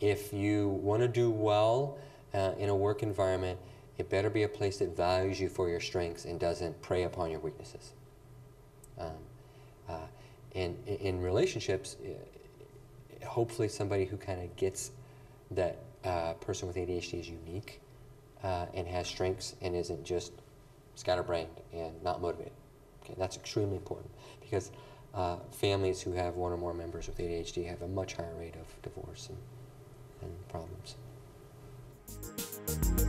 if you want to do well uh, in a work environment, it better be a place that values you for your strengths and doesn't prey upon your weaknesses. Um, uh, And in relationships, hopefully somebody who kind of gets that uh, person with A D H D is unique uh, and has strengths and isn't just scatterbrained and not motivated. Okay, that's extremely important because uh, families who have one or more members with A D H D have a much higher rate of divorce and, and problems.